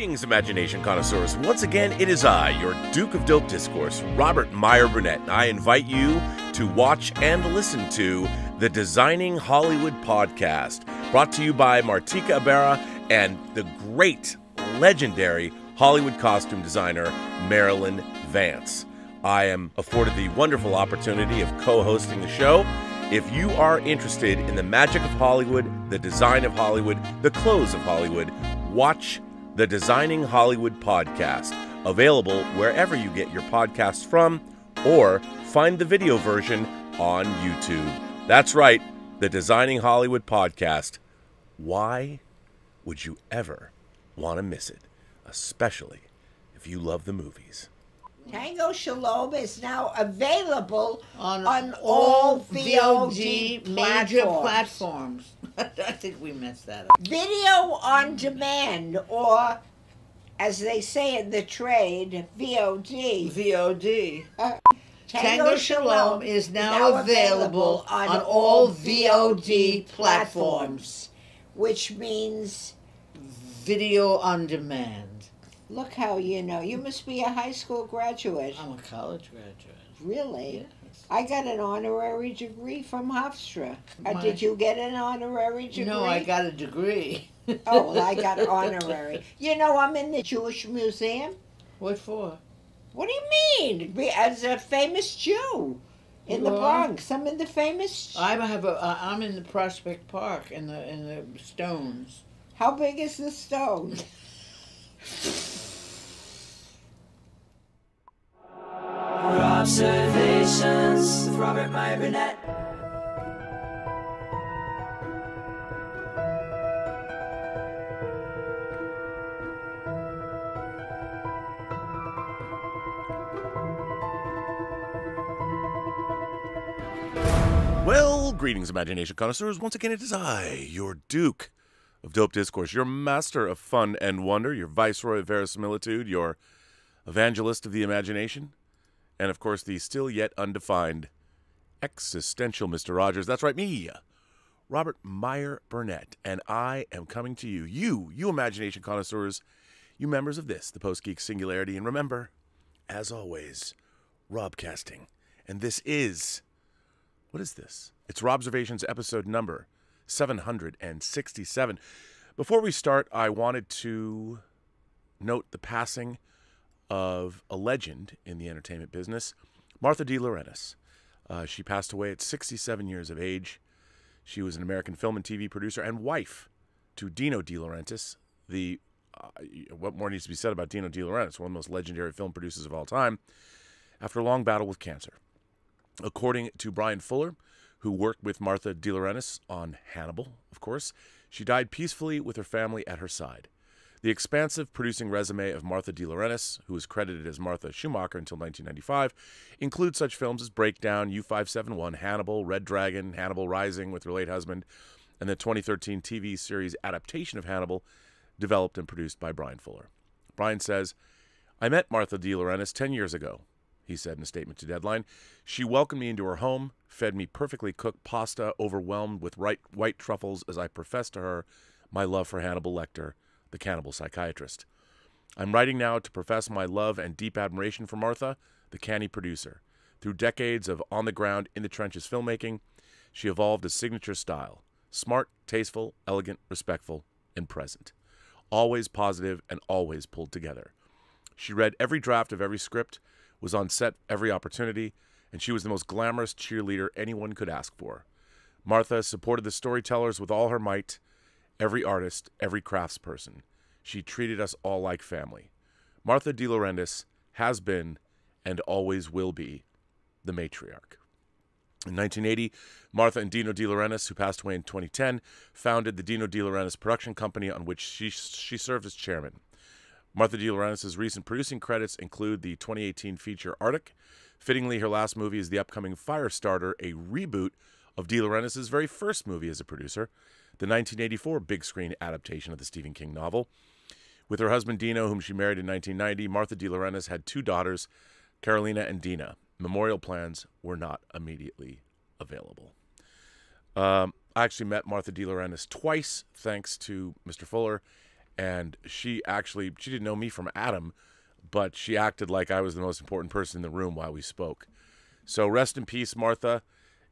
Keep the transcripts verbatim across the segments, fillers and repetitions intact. Greetings, imagination connoisseurs. Once again, it is I, your Duke of Dope Discourse, Robert Meyer Burnett, and I invite you to watch and listen to the Designing Hollywood podcast, brought to you by Martika Ibarra and the great, legendary Hollywood costume designer, Marilyn Vance. I am afforded the wonderful opportunity of co-hosting the show. If you are interested in the magic of Hollywood, the design of Hollywood, the clothes of Hollywood, watch the Designing Hollywood podcast, available wherever you get your podcasts from, or find the video version on YouTube. That's right, the Designing Hollywood podcast. Why would you ever want to miss it, especially if you love the movies? Tango Shalom is now available on, on all V O D major platforms. I think we messed that up. Video on demand, or as they say in the trade, V O D. V O D. Uh, Tango, Tango Shalom is now, now available, available on, on all V O D platforms, which means video on demand. Look how you know. You must be a high school graduate. I'm a college graduate. Really? Yes. I got an honorary degree from Hofstra. My... Uh, did you get an honorary degree? No, I got a degree. Oh, well, I got honorary. You know, I'm in the Jewish Museum. What for? What do you mean? As a famous Jew in you the Bronx. Are? I'm in the famous... I have a, uh, I'm in the Prospect Park in the, in the stones. How big is the stone? Observations with Robert Meyer Burnett. Well, greetings, imagination connoisseurs. Once again, it is I, your Duke of Dope Discourse, your master of fun and wonder, your viceroy of verisimilitude, your evangelist of the imagination, and, of course, the still-yet-undefined existential Mister Rogers. That's right, me, Robert Meyer Burnett, and I am coming to you, you, you imagination connoisseurs, you members of this, the Post-Geek Singularity, and remember, as always, Robcasting, and this is, what is this? It's Robservations episode number seven hundred sixty-seven. Before we start, I wanted to note the passing of a legend in the entertainment business, Martha De Laurentiis. Uh, she passed away at sixty-seven years of age. She was an American film and T V producer and wife to Dino De Laurentiis. The uh, what more needs to be said about Dino De Laurentiis, one of the most legendary film producers of all time, after a long battle with cancer. According to Brian Fuller, who worked with Martha De Laurentiis on Hannibal, of course, she died peacefully with her family at her side. The expansive producing resume of Martha De Laurentiis, who was credited as Martha Schumacher until nineteen ninety-five, includes such films as Breakdown, U five seventy-one, Hannibal, Red Dragon, Hannibal Rising with her late husband, and the twenty thirteen T V series adaptation of Hannibal, developed and produced by Brian Fuller. Brian says, "I met Martha De Laurentiis ten years ago," he said in a statement to Deadline. "She welcomed me into her home, fed me perfectly cooked pasta overwhelmed with white truffles as I professed to her my love for Hannibal Lecter, the cannibal psychiatrist. I'm writing now to profess my love and deep admiration for Martha, the canny producer. Through decades of on-the-ground, in-the-trenches filmmaking, she evolved a signature style, smart, tasteful, elegant, respectful, and present, always positive and always pulled together. She read every draft of every script, was on set every opportunity, and she was the most glamorous cheerleader anyone could ask for. Martha supported the storytellers with all her might, every artist, every craftsperson. She treated us all like family. Martha De Laurentiis has been, and always will be, the matriarch." In nineteen eighty, Martha and Dino De Laurentiis, who passed away in twenty ten, founded the Dino De Laurentiis Production Company, on which she, she served as chairman. Martha De Laurentiis' recent producing credits include the twenty eighteen feature Arctic. Fittingly, her last movie is the upcoming Firestarter, a reboot of De Laurentiis' very first movie as a producer, the nineteen eighty-four big-screen adaptation of the Stephen King novel. With her husband Dino, whom she married in nineteen ninety, Martha De Laurentiis had two daughters, Carolina and Dina. Memorial plans were not immediately available. Um, I actually met Martha De Laurentiis twice, thanks to Mister Fuller and she actually, she didn't know me from Adam, but she acted like I was the most important person in the room while we spoke. So rest in peace, Martha.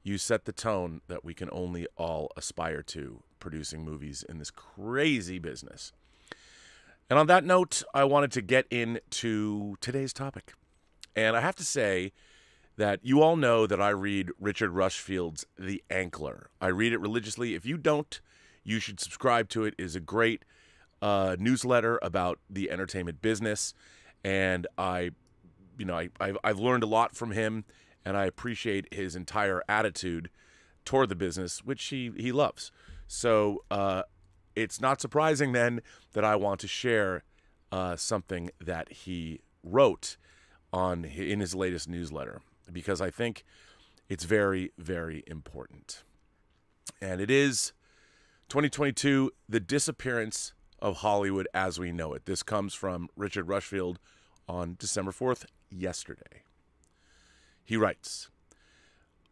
You set the tone that we can only all aspire to, producing movies in this crazy business. And on that note, I wanted to get into today's topic. And I have to say that you all know that I read Richard Rushfield's The Ankler. I read it religiously. If you don't, you should subscribe to it. It is a great uh, newsletter about the entertainment business. And I, you know, I, I've, I've learned a lot from him, and I appreciate his entire attitude toward the business, which he, he loves. So uh, it's not surprising then that I want to share uh, something that he wrote on in his latest newsletter, because I think it's very, very important. And it is twenty twenty-two, The Disappearance of Hollywood as We Know It. This comes from Richard Rushfield on December fourth, yesterday. He writes,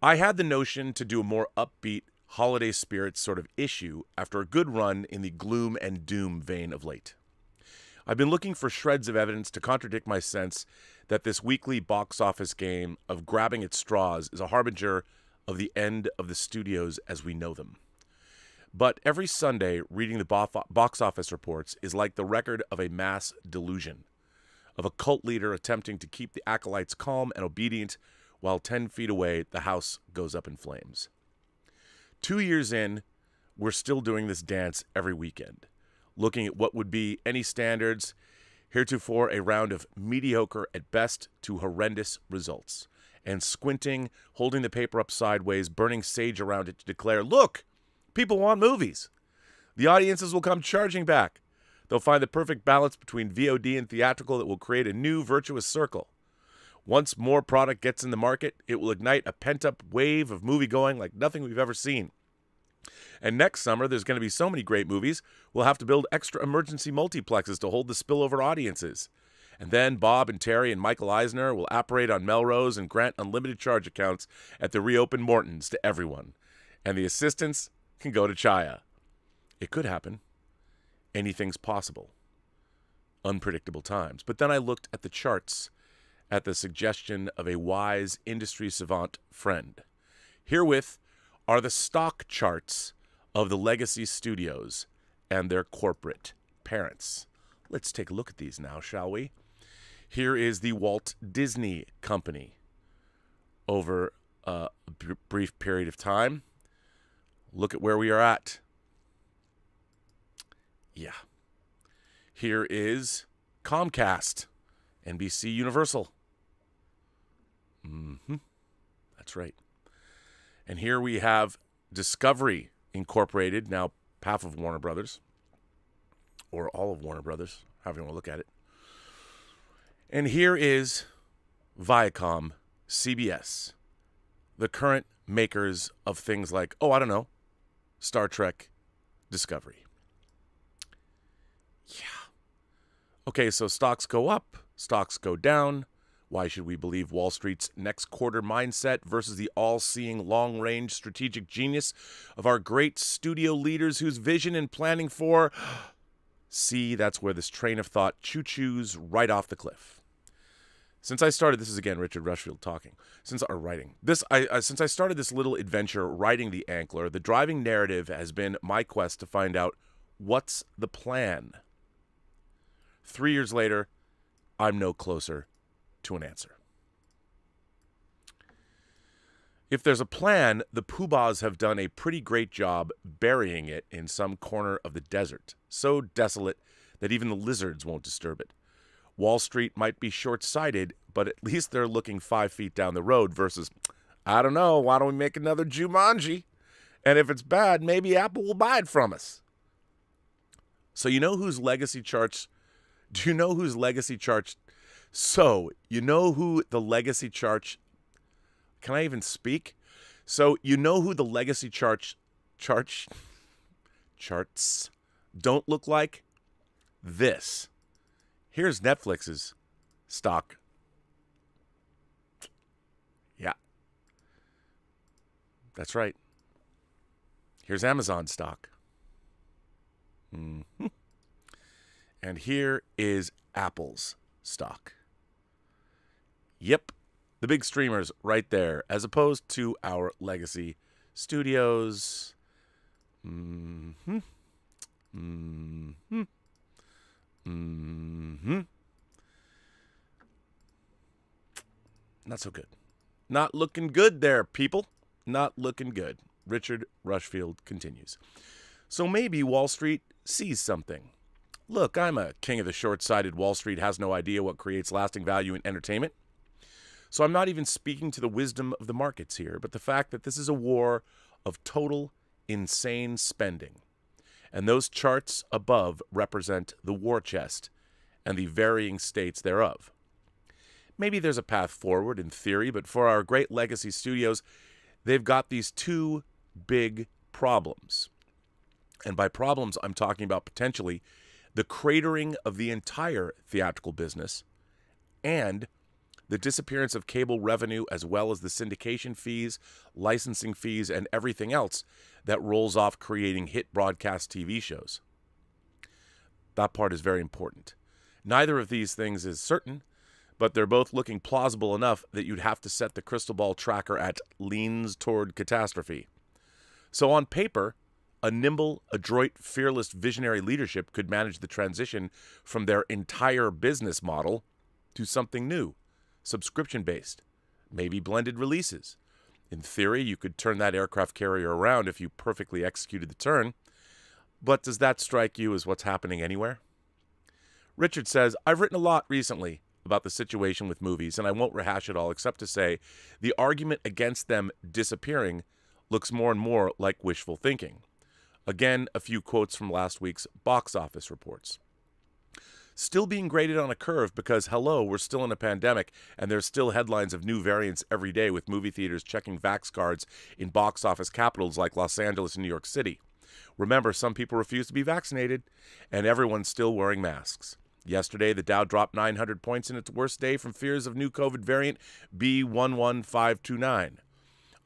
I had the notion to do a more upbeat, holiday spirit sort of issue after a good run in the gloom and doom vein of late. I've been looking for shreds of evidence to contradict my sense that this weekly box office game of grabbing at straws is a harbinger of the end of the studios as we know them. But every Sunday, reading the box office reports is like the record of a mass delusion, of a cult leader attempting to keep the acolytes calm and obedient while ten feet away, the house goes up in flames. Two years in, we're still doing this dance every weekend, looking at what would be any standards, heretofore a round of mediocre at best to horrendous results, and squinting, holding the paper up sideways, burning sage around it to declare, look, people want movies. The audiences will come charging back. They'll find the perfect balance between V O D and theatrical that will create a new virtuous circle. Once more product gets in the market, it will ignite a pent-up wave of movie-going like nothing we've ever seen. And next summer, there's going to be so many great movies, we'll have to build extra emergency multiplexes to hold the spillover audiences. And then Bob and Terry and Michael Eisner will operate on Melrose and grant unlimited charge accounts at the reopened Mortons to everyone. And the assistants can go to Chaya. It could happen. Anything's possible. Unpredictable times. But then I looked at the charts at the suggestion of a wise industry savant friend. Herewith are the stock charts of the legacy studios and their corporate parents. Let's take a look at these now, shall we? Here is the Walt Disney Company over a brief period of time. Look at where we are at. Yeah. Here is Comcast, N B C Universal. Mm-hmm. That's right. And here we have Discovery Incorporated, now half of Warner Brothers, or all of Warner Brothers, however you want to look at it. And here is Viacom, C B S, the current makers of things like, oh, I don't know, Star Trek Discovery. Yeah. Okay, so stocks go up, stocks go down. Why should we believe Wall Street's next quarter mindset versus the all-seeing, long-range strategic genius of our great studio leaders whose vision and planning for... See, that's where this train of thought choo-choos right off the cliff. Since I started, this is again Richard Rushfield talking, since our writing. This, I, uh, since I started this little adventure writing The Ankler, the driving narrative has been my quest to find out what's the plan? Three years later, I'm no closer to an answer. If there's a plan, the Poobahs have done a pretty great job burying it in some corner of the desert, so desolate that even the lizards won't disturb it. Wall Street might be short-sighted, but at least they're looking five feet down the road versus, I don't know, why don't we make another Jumanji? And if it's bad, maybe Apple will buy it from us. So you know whose legacy charts, do you know whose legacy charts, so you know who the legacy charts, can I even speak? So you know who the legacy charts, charts, charts don't look like? This. Here's Netflix's stock. Yeah. That's right. Here's Amazon stock. Mm-hmm. And here is Apple's stock. Yep, the big streamers right there, as opposed to our legacy studios. Mm-hmm. Mm-hmm. Mm-hmm. Not so good. Not looking good there, people. Not looking good. Richard Rushfield continues. So maybe Wall Street sees something. Look, I'm a king of the short-sighted. Wall Street has no idea what creates lasting value in entertainment. So I'm not even speaking to the wisdom of the markets here, but the fact that this is a war of total insane spending. And those charts above represent the war chest and the varying states thereof. Maybe there's a path forward in theory, but for our great legacy studios, they've got these two big problems. And by problems, I'm talking about potentially the cratering of the entire theatrical business and the disappearance of cable revenue, as well as the syndication fees, licensing fees, and everything else that rolls off creating hit broadcast T V shows. That part is very important. Neither of these things is certain, but they're both looking plausible enough that you'd have to set the crystal ball tracker at leans toward catastrophe. So on paper, a nimble, adroit, fearless, visionary leadership could manage the transition from their entire business model to something new. Subscription-based, maybe blended releases. In theory, you could turn that aircraft carrier around if you perfectly executed the turn, but does that strike you as what's happening anywhere? Richard says, I've written a lot recently about the situation with movies, and I won't rehash it all except to say the argument against them disappearing looks more and more like wishful thinking. Again, a few quotes from last week's box office reports. Still being graded on a curve because, hello, we're still in a pandemic and there's still headlines of new variants every day with movie theaters checking vax cards in box office capitals like Los Angeles and New York City. Remember, some people refuse to be vaccinated and everyone's still wearing masks. Yesterday, the Dow dropped nine hundred points in its worst day from fears of new COVID variant B one one five two nine.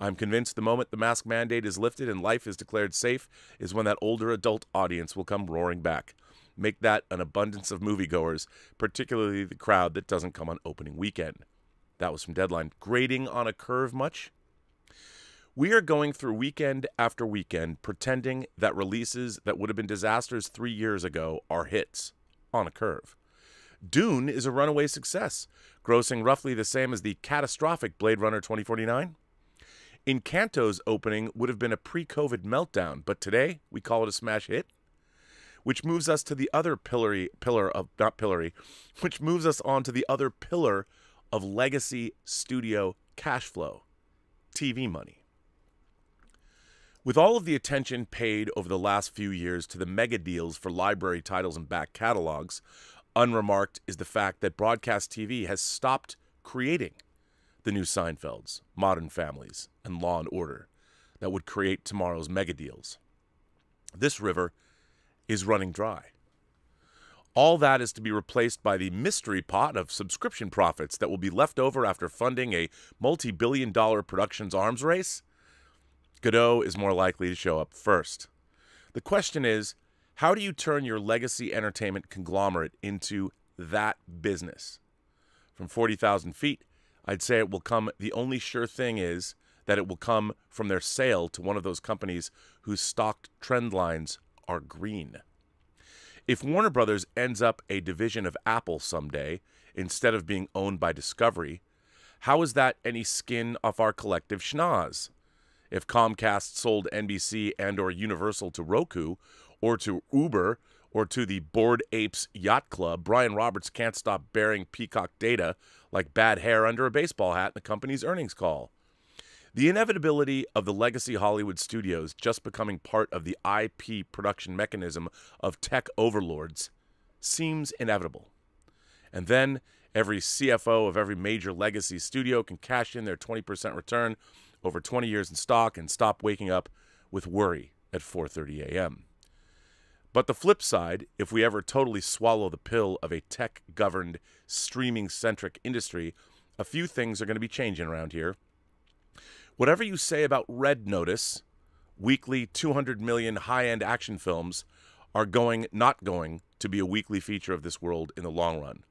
I'm convinced the moment the mask mandate is lifted and life is declared safe is when that older adult audience will come roaring back. Make that an abundance of moviegoers, particularly the crowd that doesn't come on opening weekend. That was from Deadline. Grading on a curve much? We are going through weekend after weekend pretending that releases that would have been disasters three years ago are hits on a curve. Dune is a runaway success, grossing roughly the same as the catastrophic Blade Runner twenty forty-nine. Encanto's opening would have been a pre-COVID meltdown, but today we call it a smash hit. Which moves us to the other pillory, pillar of, not pillory, which moves us on to the other pillar of legacy studio cash flow, T V money. With all of the attention paid over the last few years to the mega deals for library titles and back catalogs, unremarked is the fact that broadcast T V has stopped creating the new Seinfelds, Modern Families, and Law and Order that would create tomorrow's mega deals. This river is running dry. All that is to be replaced by the mystery pot of subscription profits that will be left over after funding a multi-billion dollar productions arms race. Godot is more likely to show up first. The question is, how do you turn your legacy entertainment conglomerate into that business? From forty thousand feet, I'd say it will come, the only sure thing is that it will come from their sale to one of those companies whose stock trend lines are green. If Warner Brothers ends up a division of Apple someday, instead of being owned by Discovery, how is that any skin off our collective schnoz? If Comcast sold N B C and or Universal to Roku, or to Uber, or to the Bored Apes Yacht Club, Brian Roberts can't stop bearing Peacock data like bad hair under a baseball hat in the company's earnings call. The inevitability of the legacy Hollywood studios just becoming part of the I P production mechanism of tech overlords seems inevitable. And then every C F O of every major legacy studio can cash in their twenty percent return over twenty years in stock and stop waking up with worry at four thirty a m But the flip side, if we ever totally swallow the pill of a tech-governed, streaming-centric industry, a few things are going to be changing around here. Whatever you say about Red Notice, weekly two hundred million high-end action films are going, not going, to be a weekly feature of this world in the long run.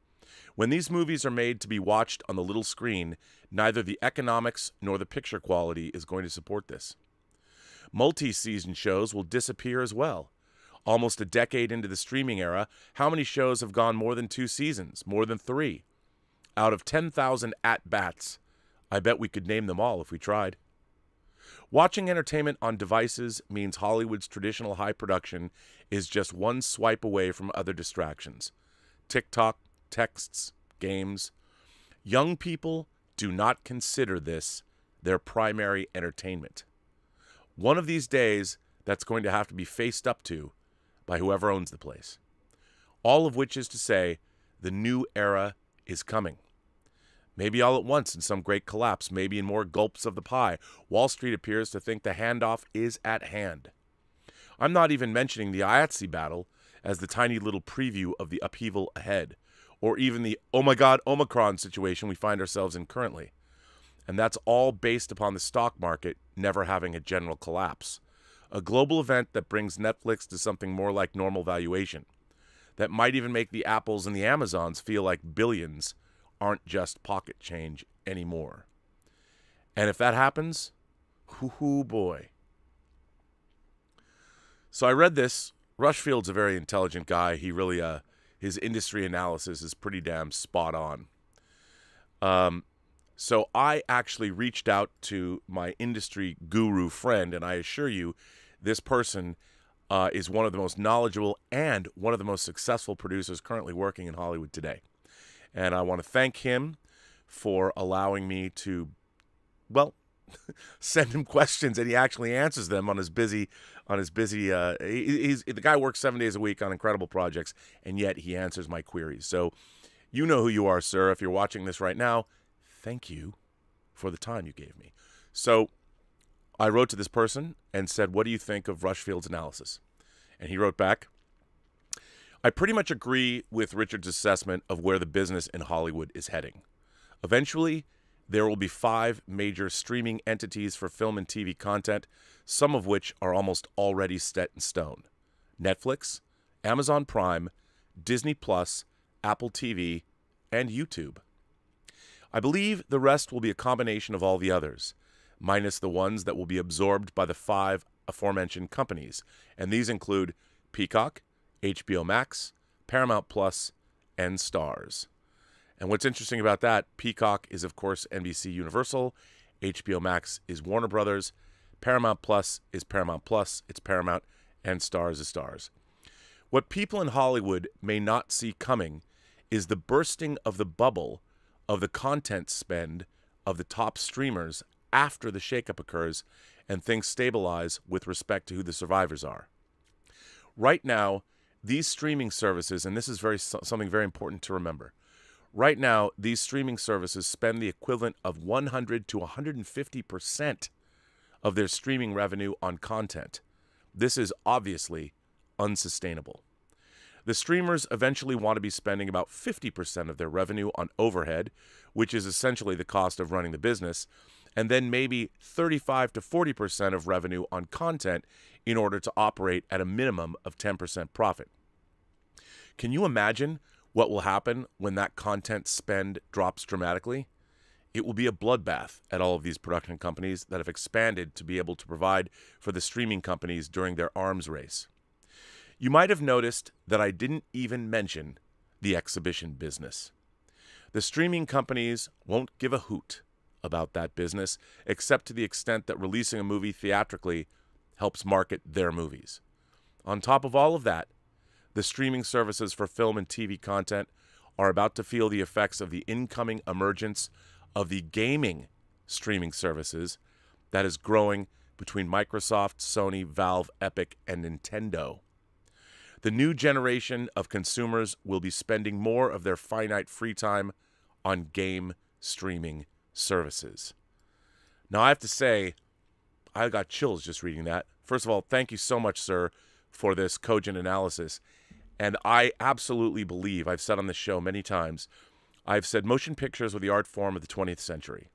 When these movies are made to be watched on the little screen, neither the economics nor the picture quality is going to support this. Multi-season shows will disappear as well. Almost a decade into the streaming era, how many shows have gone more than two seasons, more than three? Out of ten thousand at-bats, I bet we could name them all if we tried. Watching entertainment on devices means Hollywood's traditional high production is just one swipe away from other distractions. TikTok, texts, games. Young people do not consider this their primary entertainment. One of these days, that's going to have to be faced up to by whoever owns the place. All of which is to say, the new era is coming. Maybe all at once in some great collapse, maybe in more gulps of the pie. Wall Street appears to think the handoff is at hand. I'm not even mentioning the IATSE battle as the tiny little preview of the upheaval ahead, or even the, oh my God, Omicron situation we find ourselves in currently. And that's all based upon the stock market never having a general collapse. A global event that brings Netflix to something more like normal valuation, that might even make the Apples and the Amazons feel like billions aren't just pocket change anymore. And if that happens, hoo-hoo boy. So I read this. Rushfield's a very intelligent guy. He really, uh, his industry analysis is pretty damn spot on. Um, so I actually reached out to my industry guru friend, and I assure you, this person uh, is one of the most knowledgeable and one of the most successful producers currently working in Hollywood today. And I want to thank him for allowing me to, well, send him questions, and he actually answers them on his busy, on his busy, uh, he, he's, the guy works seven days a week on incredible projects, and yet he answers my queries. So you know who you are, sir. If you're watching this right now, thank you for the time you gave me. So I wrote to this person and said, what do you think of Rushfield's analysis? And he wrote back, I pretty much agree with Richard's assessment of where the business in Hollywood is heading. Eventually, there will be five major streaming entities for film and T V content, some of which are almost already set in stone. Netflix, Amazon Prime, Disney Plus, Apple T V, and YouTube. I believe the rest will be a combination of all the others, minus the ones that will be absorbed by the five aforementioned companies, and these include Peacock, H B O Max, Paramount Plus, and Starz. And what's interesting about that, Peacock is, of course, N B C Universal, H B O Max is Warner Brothers, Paramount Plus is Paramount Plus, it's Paramount, and Starz is Starz. What people in Hollywood may not see coming is the bursting of the bubble of the content spend of the top streamers after the shakeup occurs and things stabilize with respect to who the survivors are. Right now, these streaming services, and this is very something very important to remember, right now, these streaming services spend the equivalent of one hundred to one hundred fifty percent of their streaming revenue on content. This is obviously unsustainable. The streamers eventually want to be spending about fifty percent of their revenue on overhead, which is essentially the cost of running the business, and then maybe thirty-five to forty percent of revenue on content in order to operate at a minimum of ten percent profit. Can you imagine what will happen when that content spend drops dramatically? It will be a bloodbath at all of these production companies that have expanded to be able to provide for the streaming companies during their arms race. You might have noticed that I didn't even mention the exhibition business. The streaming companies won't give a hoot about that business, except to the extent that releasing a movie theatrically helps market their movies. On top of all of that, the streaming services for film and T V content are about to feel the effects of the incoming emergence of the gaming streaming services that is growing between Microsoft, Sony, Valve, Epic, and Nintendo. The new generation of consumers will be spending more of their finite free time on game streaming services. Now, I have to say, I got chills just reading that. First of all, thank you so much, sir, for this cogent analysis. And I absolutely believe, I've said on this show many times, I've said motion pictures were the art form of the twentieth century.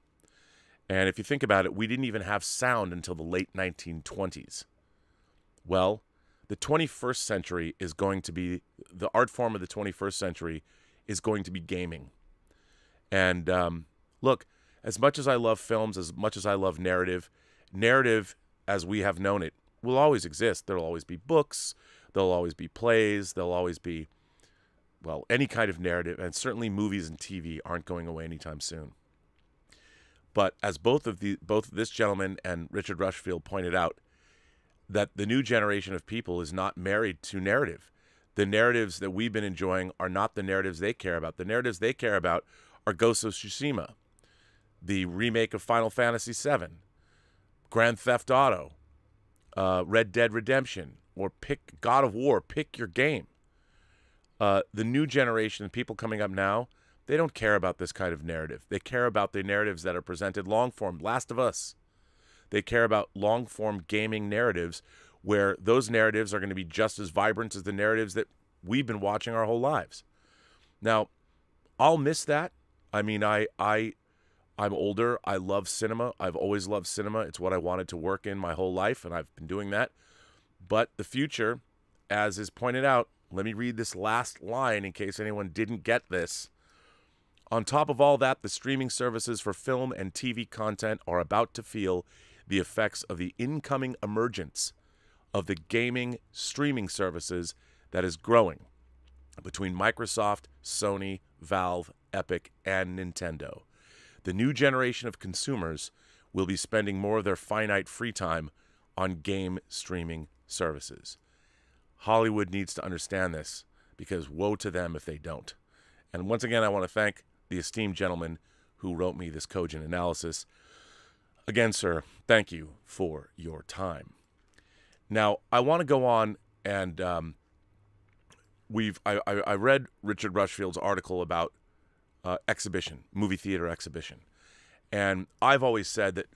And if you think about it, we didn't even have sound until the late nineteen twenties. Well, the twenty-first century is going to be, the art form of the twenty-first century is going to be gaming. And um, look, as much as I love films, as much as I love narrative, narrative as we have known it will always exist. There'll always be books, there'll always be plays, there'll always be, well, any kind of narrative, and certainly movies and T V aren't going away anytime soon. But as both of the both this gentleman and Richard Rushfield pointed out, that the new generation of people is not married to narrative. The narratives that we've been enjoying are not the narratives they care about. The narratives they care about are Ghost of Tsushima, the remake of Final Fantasy seven, Grand Theft Auto, uh, Red Dead Redemption, or pick God of War, pick your game. Uh, the new generation of people coming up now, they don't care about this kind of narrative. They care about the narratives that are presented long form, Last of Us. They care about long form gaming narratives where those narratives are going to be just as vibrant as the narratives that we've been watching our whole lives. Now, I'll miss that. I mean, I, I, I'm older. I love cinema. I've always loved cinema. It's what I wanted to work in my whole life, and I've been doing that. But the future, as is pointed out, let me read this last line in case anyone didn't get this. On top of all that, the streaming services for film and T V content are about to feel the effects of the incoming emergence of the gaming streaming services that is growing between Microsoft, Sony, Valve, Epic, and Nintendo. The new generation of consumers will be spending more of their finite free time on game streaming services. Hollywood needs to understand this, because woe to them if they don't. And once again, I want to thank the esteemed gentleman who wrote me this cogent analysis. Again, sir, thank you for your time. Now, I want to go on, and um, we've I, I, I read Richard Rushfield's article about uh, exhibition, movie theater exhibition. And I've always said that,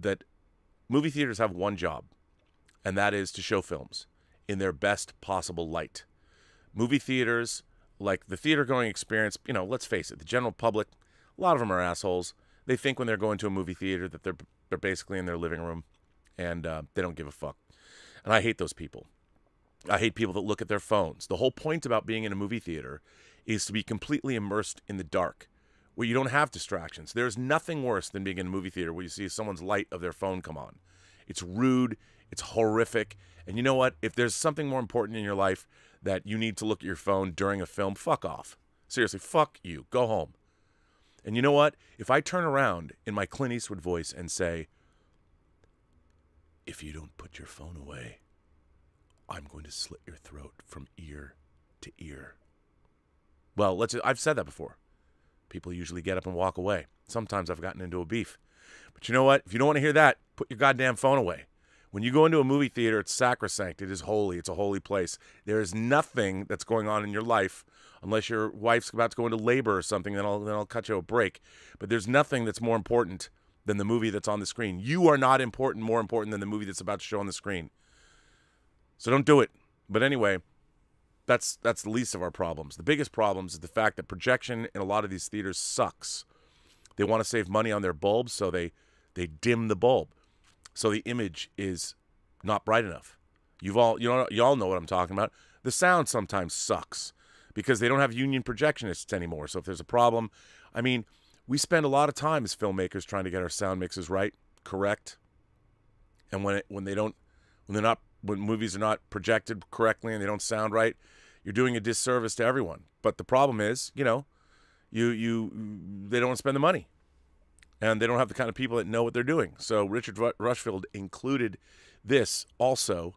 that movie theaters have one job, and that is to show films in their best possible light. Movie theaters, like the theater-going experience, you know, let's face it, the general public, a lot of them are assholes. They think when they're going to a movie theater that they're, they're basically in their living room, and uh, they don't give a fuck. And I hate those people. I hate people that look at their phones. The whole point about being in a movie theater is to be completely immersed in the dark, where you don't have distractions. There's nothing worse than being in a movie theater where you see someone's light of their phone come on. It's rude. It's horrific. And you know what? If there's something more important in your life that you need to look at your phone during a film, fuck off. Seriously, fuck you. Go home. And you know what? If I turn around in my Clint Eastwood voice and say, if you don't put your phone away, I'm going to slit your throat from ear to ear. Well, let's, I've said that before. People usually get up and walk away. Sometimes I've gotten into a beef. But you know what? If you don't want to hear that, put your goddamn phone away. When you go into a movie theater, it's sacrosanct. It is holy. It's a holy place. There is nothing that's going on in your life, unless your wife's about to go into labor or something, then I'll, then I'll cut you a break. But there's nothing that's more important than the movie that's on the screen. You are not important, more important than the movie that's about to show on the screen. So don't do it. But anyway, that's, that's the least of our problems. The biggest problems is the fact that projection in a lot of these theaters sucks. They want to save money on their bulbs, so they, they dim the bulb. So the image is not bright enough. You've all, you know, you all know what I'm talking about. The sound sometimes sucks because they don't have union projectionists anymore. So if there's a problem, I mean, we spend a lot of time as filmmakers trying to get our sound mixes right, correct. And when it, when they don't, when they're not, when movies are not projected correctly and they don't sound right, you're doing a disservice to everyone. But the problem is, you know, you you they don't want to spend the money. And they don't have the kind of people that know what they're doing. So Richard Rushfield included this also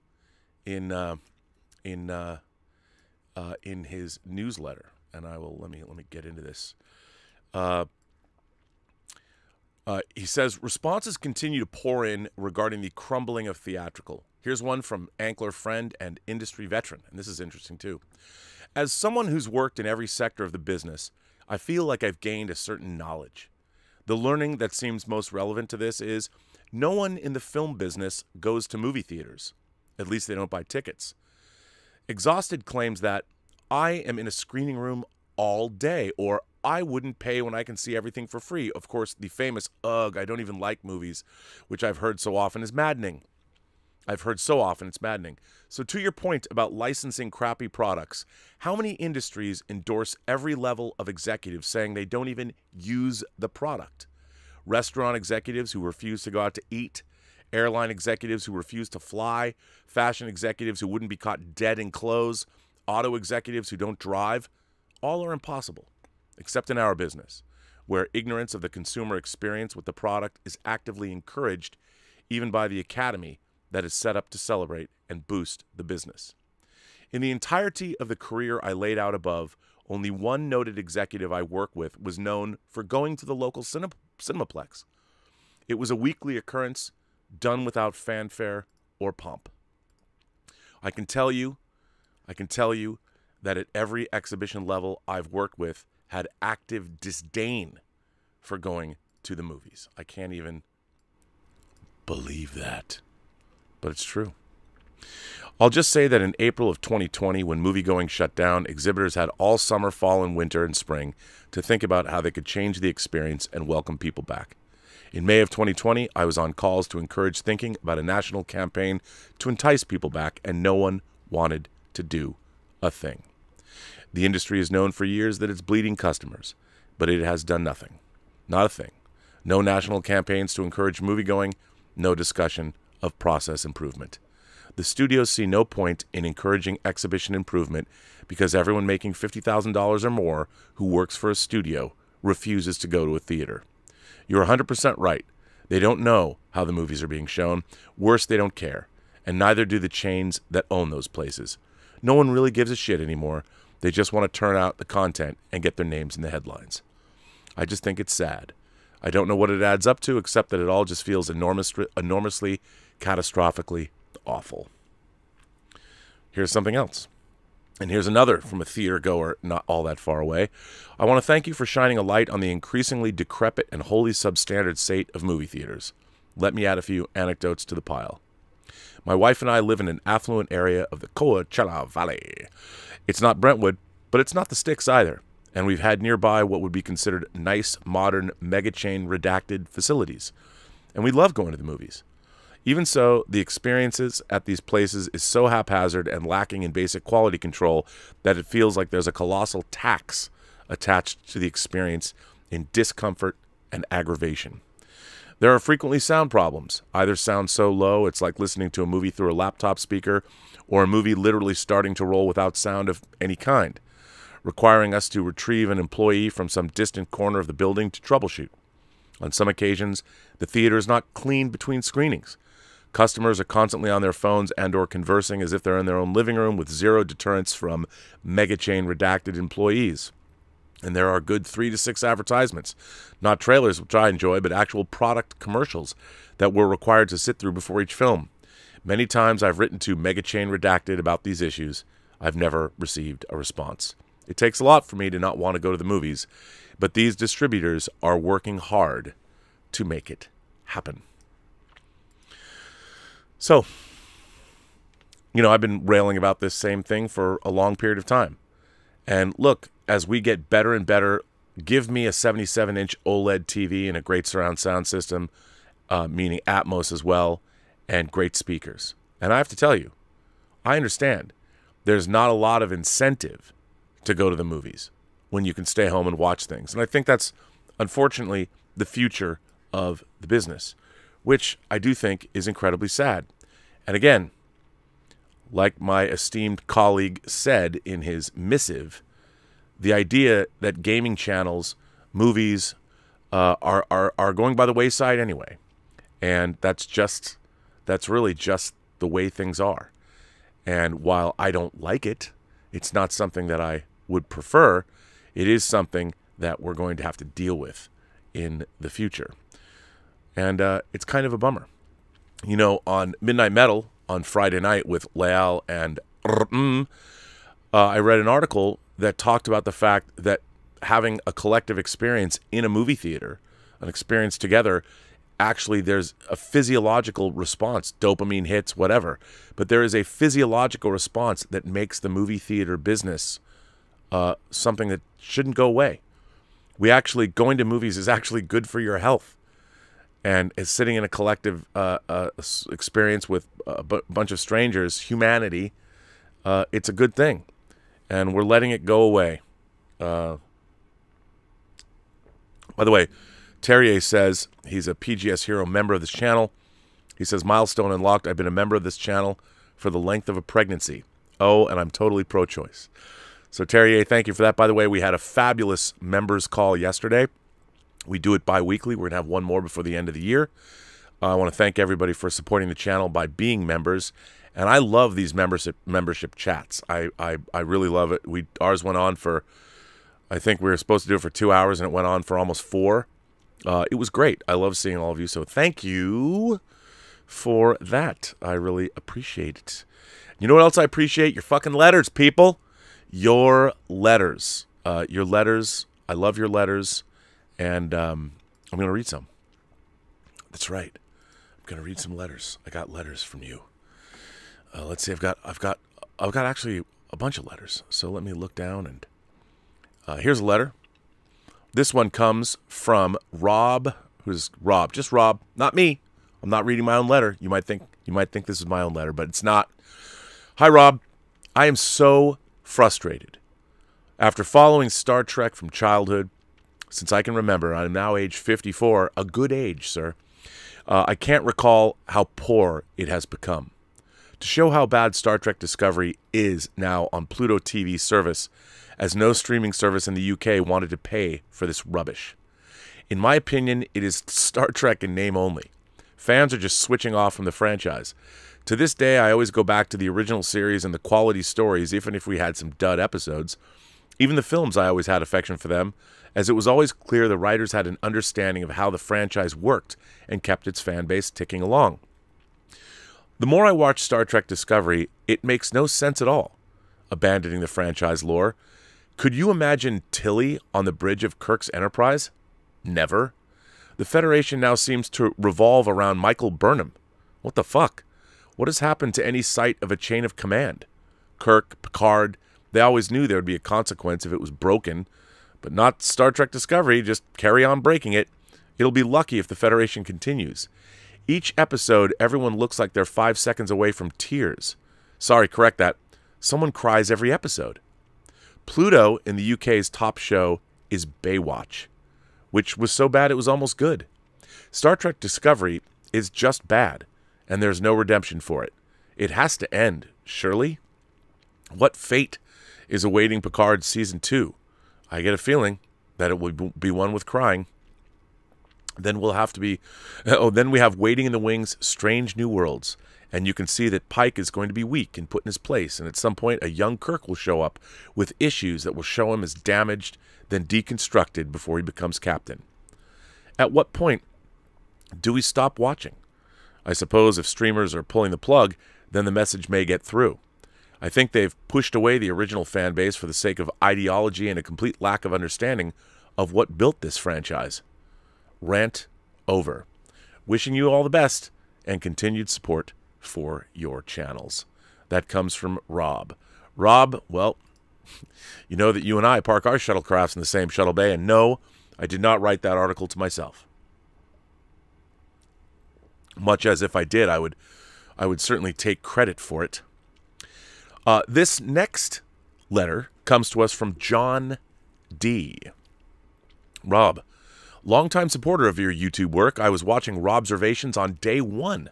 in uh, in uh, uh, in his newsletter. And I will let me let me get into this. Uh, uh, he says responses continue to pour in regarding the crumbling of theatrical. Here's one from Ankler friend and industry veteran, and this is interesting too. As someone who's worked in every sector of the business, I feel like I've gained a certain knowledge. The learning that seems most relevant to this is no one in the film business goes to movie theaters. At least they don't buy tickets. Exhausted claims that I am in a screening room all day, or I wouldn't pay when I can see everything for free. Of course, the famous, ugh, I don't even like movies, which I've heard so often is maddening. I've heard so often, it's maddening. So to your point about licensing crappy products, how many industries endorse every level of executive saying they don't even use the product? Restaurant executives who refuse to go out to eat, airline executives who refuse to fly, fashion executives who wouldn't be caught dead in clothes, auto executives who don't drive, all are impossible, except in our business, where ignorance of the consumer experience with the product is actively encouraged, even by the academy that is set up to celebrate and boost the business. In the entirety of the career I laid out above, only one noted executive I work with was known for going to the local cine cinemaplex. It was a weekly occurrence, done without fanfare or pomp. I can tell you, I can tell you that at every exhibition level I've worked with had active disdain for going to the movies. I can't even believe that. But it's true. I'll just say that in April of twenty twenty, when moviegoing shut down, exhibitors had all summer, fall, and winter and spring to think about how they could change the experience and welcome people back. In May of twenty twenty, I was on calls to encourage thinking about a national campaign to entice people back, and no one wanted to do a thing. The industry is known for years that it's bleeding customers, but it has done nothing. Not a thing. No national campaigns to encourage moviegoing, no discussion of process improvement. The studios see no point in encouraging exhibition improvement because everyone making fifty thousand dollars or more who works for a studio refuses to go to a theater. You're one hundred percent right. They don't know how the movies are being shown. Worse, they don't care. And neither do the chains that own those places. No one really gives a shit anymore. They just want to turn out the content and get their names in the headlines. I just think it's sad. I don't know what it adds up to, except that it all just feels enormous, enormously, catastrophically awful. Here's something else. And here's another from a theater goer not all that far away. I want to thank you for shining a light on the increasingly decrepit and wholly substandard state of movie theaters. Let me add a few anecdotes to the pile. My wife and I live in an affluent area of the Coachella Valley. It's not Brentwood, but it's not the sticks either. And we've had nearby what would be considered nice, modern, mega-chain redacted facilities. And we love going to the movies. Even so, the experiences at these places is so haphazard and lacking in basic quality control that it feels like there's a colossal tax attached to the experience in discomfort and aggravation. There are frequently sound problems. Either sound so low it's like listening to a movie through a laptop speaker, or a movie literally starting to roll without sound of any kind, requiring us to retrieve an employee from some distant corner of the building to troubleshoot. On some occasions, the theater is not clean between screenings. Customers are constantly on their phones and or conversing as if they're in their own living room, with zero deterrence from mega-chain redacted employees. And there are good three to six advertisements, not trailers, which I enjoy, but actual product commercials that we're required to sit through before each film. Many times I've written to mega-chain redacted about these issues. I've never received a response. It takes a lot for me to not want to go to the movies, but these distributors are working hard to make it happen. So, you know, I've been railing about this same thing for a long period of time. And look, as we get better and better, give me a seventy-seven inch OLED T V and a great surround sound system, uh, meaning Atmos as well, and great speakers. And I have to tell you, I understand there's not a lot of incentive to go to the movies when you can stay home and watch things. And I think that's, unfortunately, the future of the business, which I do think is incredibly sad. And again, like my esteemed colleague said in his missive, the idea that gaming channels, movies, uh, are, are, are going by the wayside anyway. And that's just, that's really just the way things are. And while I don't like it, it's not something that I would prefer. It is something that we're going to have to deal with in the future. And uh, it's kind of a bummer. You know, on Midnight Metal, on Friday night with Leal and uh, I read an article that talked about the fact that having a collective experience in a movie theater, an experience together, actually there's a physiological response, dopamine hits, whatever. But there is a physiological response that makes the movie theater business uh, something that shouldn't go away. We actually, going to movies is actually good for your health. And is sitting in a collective uh, uh, experience with uh, a b bunch of strangers, humanity, uh, it's a good thing. And we're letting it go away. Uh, by the way, Terrier says, he's a P G S Hero member of this channel. He says, milestone unlocked. I've been a member of this channel for the length of a pregnancy. Oh, and I'm totally pro-choice. So Terrier, thank you for that. By the way, we had a fabulous members call yesterday. We do it bi-weekly. We're going to have one more before the end of the year. Uh, I want to thank everybody for supporting the channel by being members. And I love these membership membership chats. I, I, I really love it. We Ours went on for, I think we were supposed to do it for two hours, and it went on for almost four. Uh, it was great. I love seeing all of you. So thank you for that. I really appreciate it. You know what else I appreciate? Your fucking letters, people. Your letters. Uh, your letters. I love your letters. And um, I'm going to read some. That's right. I'm going to read some letters. I got letters from you. Uh, let's see. I've got, I've got, I've got actually a bunch of letters. So let me look down and uh, here's a letter. This one comes from Rob, who's Rob, just Rob, not me. I'm not reading my own letter. You might think, you might think this is my own letter, but it's not. Hi, Rob. I am so frustrated. After following Star Trek from childhood, since I can remember, I'm now age fifty-four, a good age, sir. Uh, I can't recall how poor it has become. To show how bad Star Trek Discovery is now on Pluto T V service, as no streaming service in the U K wanted to pay for this rubbish. In my opinion, it is Star Trek in name only. Fans are just switching off from the franchise. To this day, I always go back to the original series and the quality stories, even if we had some dud episodes. Even the films, I always had affection for them, as it was always clear the writers had an understanding of how the franchise worked and kept its fan base ticking along. The more I watch Star Trek Discovery, it makes no sense at all, abandoning the franchise lore. Could you imagine Tilly on the bridge of Kirk's Enterprise? Never. The Federation now seems to revolve around Michael Burnham. What the fuck? What has happened to any sight of a chain of command? Kirk, Picard, they always knew there would be a consequence if it was broken, but not Star Trek Discovery, just carry on breaking it. It'll be lucky if the Federation continues. Each episode, everyone looks like they're five seconds away from tears. Sorry, correct that. Someone cries every episode. Pluto in the U K's top show is Baywatch, which was so bad it was almost good. Star Trek Discovery is just bad, and there's no redemption for it. It has to end, surely? What fate is awaiting Picard Season two? I get a feeling that it will be one with crying. Then we'll have to be, oh, then we have waiting in the wings, Strange New Worlds. And you can see that Pike is going to be weak and put in his place. And at some point, a young Kirk will show up with issues that will show him as damaged, then deconstructed before he becomes captain. At what point do we stop watching? I suppose if streamers are pulling the plug, then the message may get through. I think they've pushed away the original fan base for the sake of ideology and a complete lack of understanding of what built this franchise. Rant over. Wishing you all the best and continued support for your channels. That comes from Rob. Rob, well, you know that you and I park our shuttlecrafts in the same shuttle bay, and no, I did not write that article to myself. Much as if I did, I would, I would certainly take credit for it. Uh, this next letter comes to us from John D. Rob, longtime supporter of your YouTube work, I was watching Robservations on day one.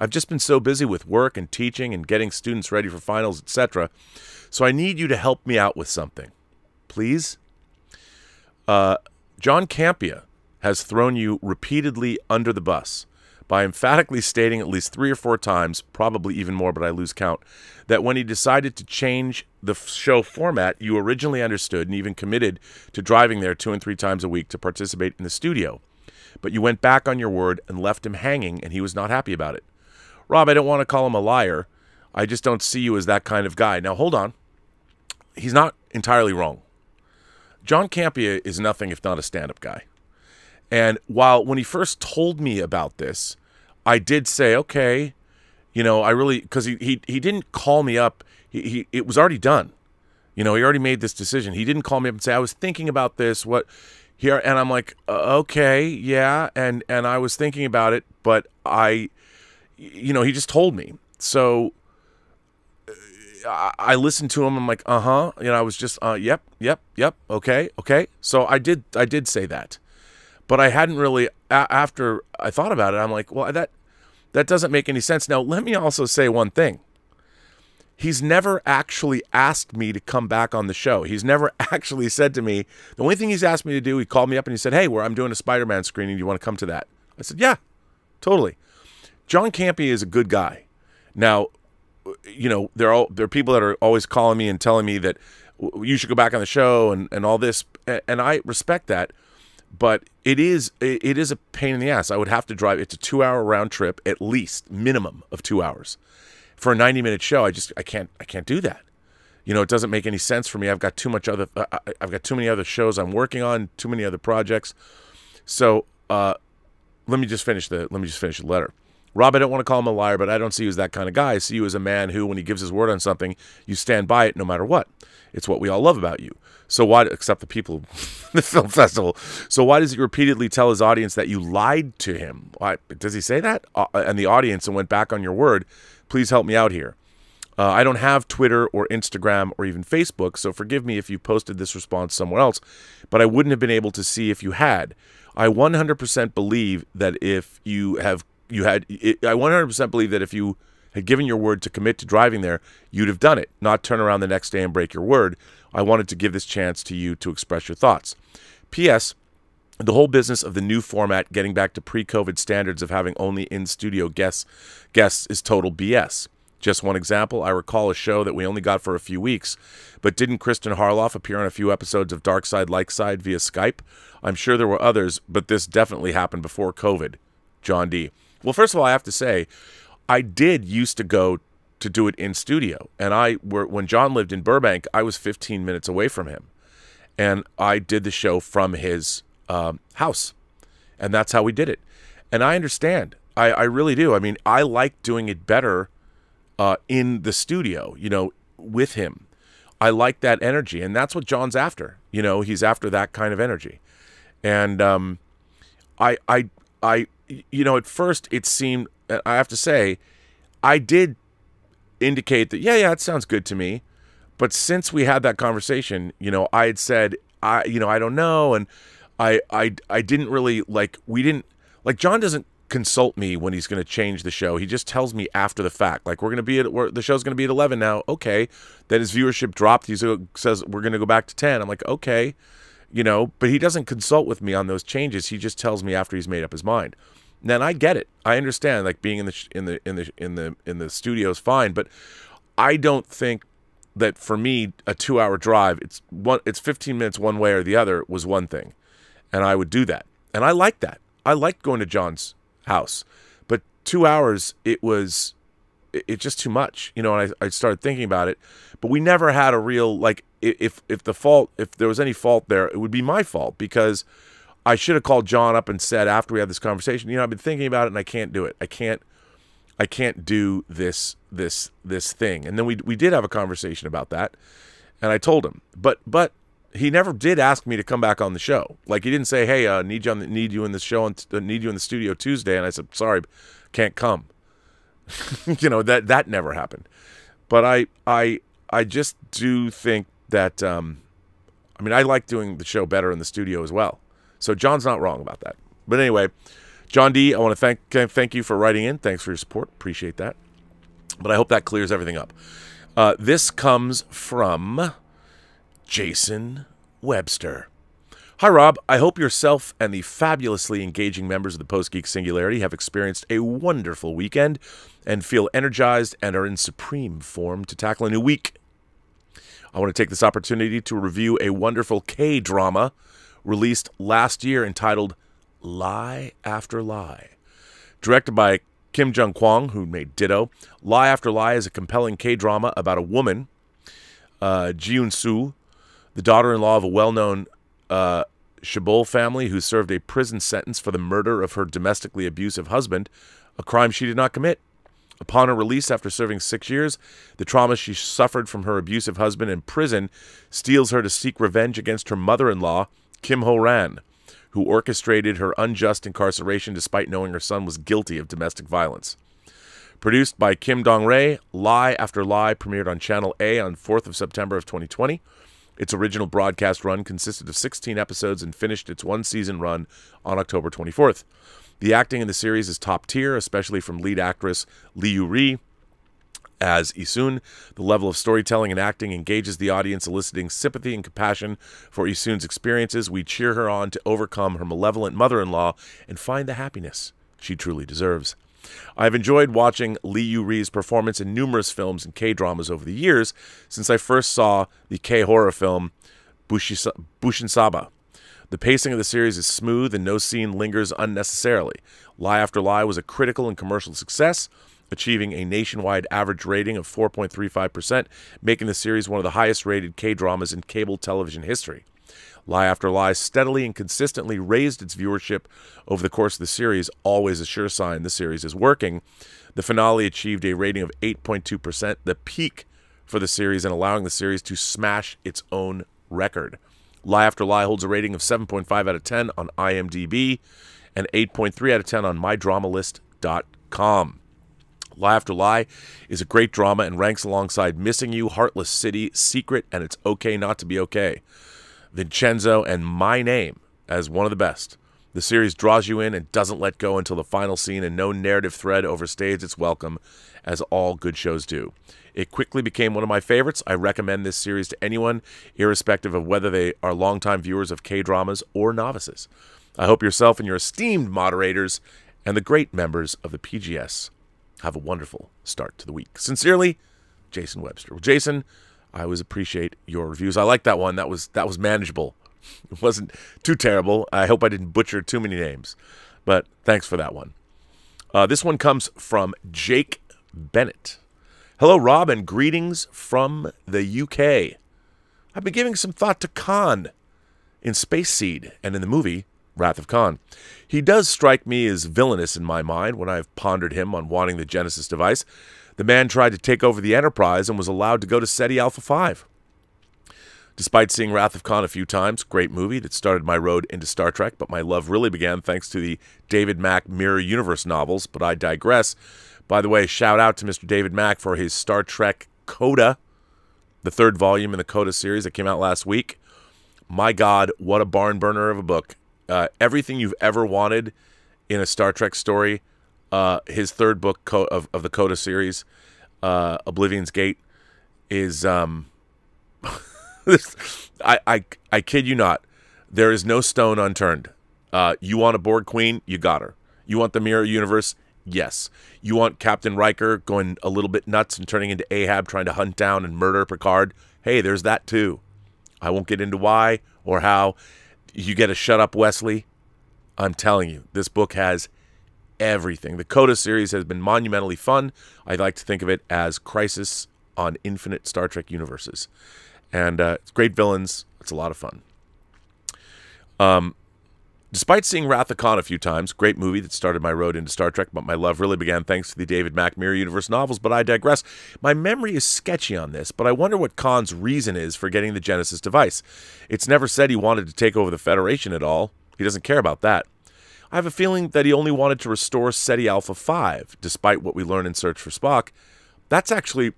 I've just been so busy with work and teaching and getting students ready for finals, et cetera, so I need you to help me out with something. Please? Uh, John Campia has thrown you repeatedly under the bus by emphatically stating at least three or four times, probably even more, but I lose count, that when he decided to change the show format, you originally understood and even committed to driving there two and three times a week to participate in the studio. But you went back on your word and left him hanging, and he was not happy about it. Rob, I don't want to call him a liar. I just don't see you as that kind of guy. Now, hold on. He's not entirely wrong. John Campia is nothing if not a stand-up guy. And while when he first told me about this, I did say, okay, you know, I really, because he, he he didn't call me up. He, he It was already done. You know, he already made this decision. He didn't call me up and say, I was thinking about this. What here? And I'm like, uh, okay, yeah. And, and I was thinking about it, but I, you know, he just told me. So I, I listened to him. I'm like, uh-huh. You know, I was just, uh, yep, yep, yep. Okay, okay. So I did, I did say that, but I hadn't really, a after I thought about it, I'm like, well, that, that doesn't make any sense. Now, let me also say one thing. He's never actually asked me to come back on the show. He's never actually said to me, the only thing he's asked me to do, he called me up and he said, hey, where I'm doing a Spider-Man screening. Do you want to come to that? I said, yeah, totally. John Campy is a good guy. Now, you know, there are, all, there are people that are always calling me and telling me that you should go back on the show and, and all this. And I respect that. But it is, it is a pain in the ass. I would have to drive. It's a two-hour round trip, at least, minimum of two hours. For a ninety minute show, I just I can't I can't do that. You know, it doesn't make any sense for me. I've got too much other I, I've got too many other shows I'm working on, too many other projects. So uh, let me just finish the let me just finish the letter. Rob, I don't want to call him a liar, but I don't see you as that kind of guy. I see you as a man who, when he gives his word on something, you stand by it no matter what. It's what we all love about you. So why, except the people, the film festival. So why does he repeatedly tell his audience that you lied to him? Why does he say that? Uh, and the audience and went back on your word. Please help me out here. Uh, I don't have Twitter or Instagram or even Facebook, so forgive me if you posted this response somewhere else, but I wouldn't have been able to see if you had. I one hundred percent believe that if you have, you had, it, I one hundred percent believe that if you had given your word to commit to driving there, you'd have done it, not turn around the next day and break your word. I wanted to give this chance to you to express your thoughts. P S The whole business of the new format, getting back to pre-COVID standards of having only in-studio guests, guests is total B S. Just one example, I recall a show that we only got for a few weeks, but didn't Kristen Harloff appear on a few episodes of Dark Side, Like Side via Skype? I'm sure there were others, but this definitely happened before COVID. John D. Well, first of all, I have to say, I did used to go to do it in studio, and I were, when John lived in Burbank, I was fifteen minutes away from him, and I did the show from his Um, house, and that's how we did it. And I understand, I, I really do. I mean, I like doing it better uh, in the studio, you know, with him. I like that energy, and that's what John's after. You know, he's after that kind of energy. And um, I, I, I, you know, at first it seemed, I have to say, I did indicate that, yeah, yeah, it sounds good to me. But since we had that conversation, you know, I had said, I, you know, I don't know, and I, I, I didn't really, like, we didn't, like, John doesn't consult me when he's going to change the show. He just tells me after the fact. Like, we're going to be at, we're, the show's going to be at eleven now. Okay. Then his viewership dropped. He says, we're going to go back to ten. I'm like, okay. You know, but he doesn't consult with me on those changes. He just tells me after he's made up his mind. And then I get it. I understand, like, being in the, in the, in the, in the, in the studio is fine, but I don't think that for me, a two hour drive, it's one, it's fifteen minutes one way or the other was one thing. And I would do that. And I liked that. I liked going to John's house. But two hours, it was, it's it just too much. You know, and I, I started thinking about it. But we never had a real, like, if, if the fault, if there was any fault there, it would be my fault. Because I should have called John up and said, after we had this conversation, you know, I've been thinking about it and I can't do it. I can't, I can't do this, this, this thing. And then we, we did have a conversation about that. And I told him. But, but. He never did ask me to come back on the show. Like, he didn't say, "Hey, uh, need you on the, need you in the show on uh, need you in the studio Tuesday," and I said, "Sorry, can't come." You know, that that never happened. But I I I just do think that um, I mean, I like doing the show better in the studio as well. So John's not wrong about that. But anyway, John D, I want to thank thank you for writing in. Thanks for your support. Appreciate that. But I hope that clears everything up. Uh, this comes from Jason Webster. Hi, Rob. I hope yourself and the fabulously engaging members of the Post Geek Singularity have experienced a wonderful weekend and feel energized and are in supreme form to tackle a new week. I want to take this opportunity to review a wonderful K-drama released last year entitled Lie After Lie. Directed by Kim Jung-kwang, who made Ditto, Lie After Lie is a compelling K-drama about a woman, uh, Ji-yoon-soo, the daughter-in-law of a well-known uh, Shibol family who served a prison sentence for the murder of her domestically abusive husband, a crime she did not commit. Upon her release after serving six years, the trauma she suffered from her abusive husband in prison steels her to seek revenge against her mother-in-law, Kim Ho-ran, who orchestrated her unjust incarceration despite knowing her son was guilty of domestic violence. Produced by Kim Dong-rae, Lie After Lie premiered on Channel A on fourth of September of twenty twenty. Its original broadcast run consisted of sixteen episodes and finished its one-season run on October twenty-fourth. The acting in the series is top tier, especially from lead actress Lee Yoo-ri as Isoon. The level of storytelling and acting engages the audience, eliciting sympathy and compassion for Isoon's experiences. We cheer her on to overcome her malevolent mother-in-law and find the happiness she truly deserves. I've enjoyed watching Lee Yoo-ri's performance in numerous films and K-dramas over the years since I first saw the K-horror film Bushinsaba. The pacing of the series is smooth and no scene lingers unnecessarily. Lie After Lie was a critical and commercial success, achieving a nationwide average rating of four point three five percent, making the series one of the highest-rated K-dramas in cable television history. Lie After Lie steadily and consistently raised its viewership over the course of the series, always a sure sign the series is working. The finale achieved a rating of eight point two percent, the peak for the series, and allowing the series to smash its own record. Lie After Lie holds a rating of seven point five out of ten on IMDb and eight point three out of ten on my drama list dot com. Lie After Lie is a great drama and ranks alongside Missing You, Heartless City, Secret, and It's Okay Not to Be Okay, Vincenzo, and My Name as one of the best. The series draws you in and doesn't let go until the final scene, and no narrative thread overstays its welcome, as all good shows do. It quickly became one of my favorites. I recommend this series to anyone, irrespective of whether they are longtime viewers of K-dramas or novices. I hope yourself and your esteemed moderators and the great members of the P G S have a wonderful start to the week. Sincerely, Jason Webster. Well, Jason, I always appreciate your reviews. I like that one. That was that was manageable. It wasn't too terrible. I hope I didn't butcher too many names, but thanks for that one. Uh, this one comes from Jake Bennett. Hello, Rob, and greetings from the U K. I've been giving some thought to Khan in Space Seed and in the movie Wrath of Khan. He does strike me as villainous in my mind when I've pondered him on wanting the Genesis device. The man tried to take over the Enterprise and was allowed to go to SETI Alpha five. Despite seeing Wrath of Khan a few times, great movie that started my road into Star Trek, but my love really began thanks to the David Mack Mirror Universe novels, but I digress. By the way, shout out to Mister David Mack for his Star Trek Coda, the third volume in the Coda series that came out last week. My God, what a barn burner of a book. Uh, everything you've ever wanted in a Star Trek story, Uh, his third book of, of the Coda series, uh, Oblivion's Gate, is, um, I, I, I kid you not, there is no stone unturned. Uh, you want a Borg Queen? You got her. You want the Mirror Universe? Yes. You want Captain Riker going a little bit nuts and turning into Ahab, trying to hunt down and murder Picard? Hey, there's that too. I won't get into why or how. You get a Shut Up, Wesley. I'm telling you, this book has everything. The Coda series has been monumentally fun. I like to think of it as Crisis on Infinite Star Trek Universes. And uh, it's great villains. It's a lot of fun. Um, despite seeing Wrath of Khan a few times, great movie that started my road into Star Trek, but my love really began thanks to the David Mack Mirror Universe novels, but I digress. My memory is sketchy on this, but I wonder what Khan's reason is for getting the Genesis device. It's never said he wanted to take over the Federation at all. He doesn't care about that. I have a feeling that he only wanted to restore SETI Alpha five, despite what we learn in Search for Spock. That's actually,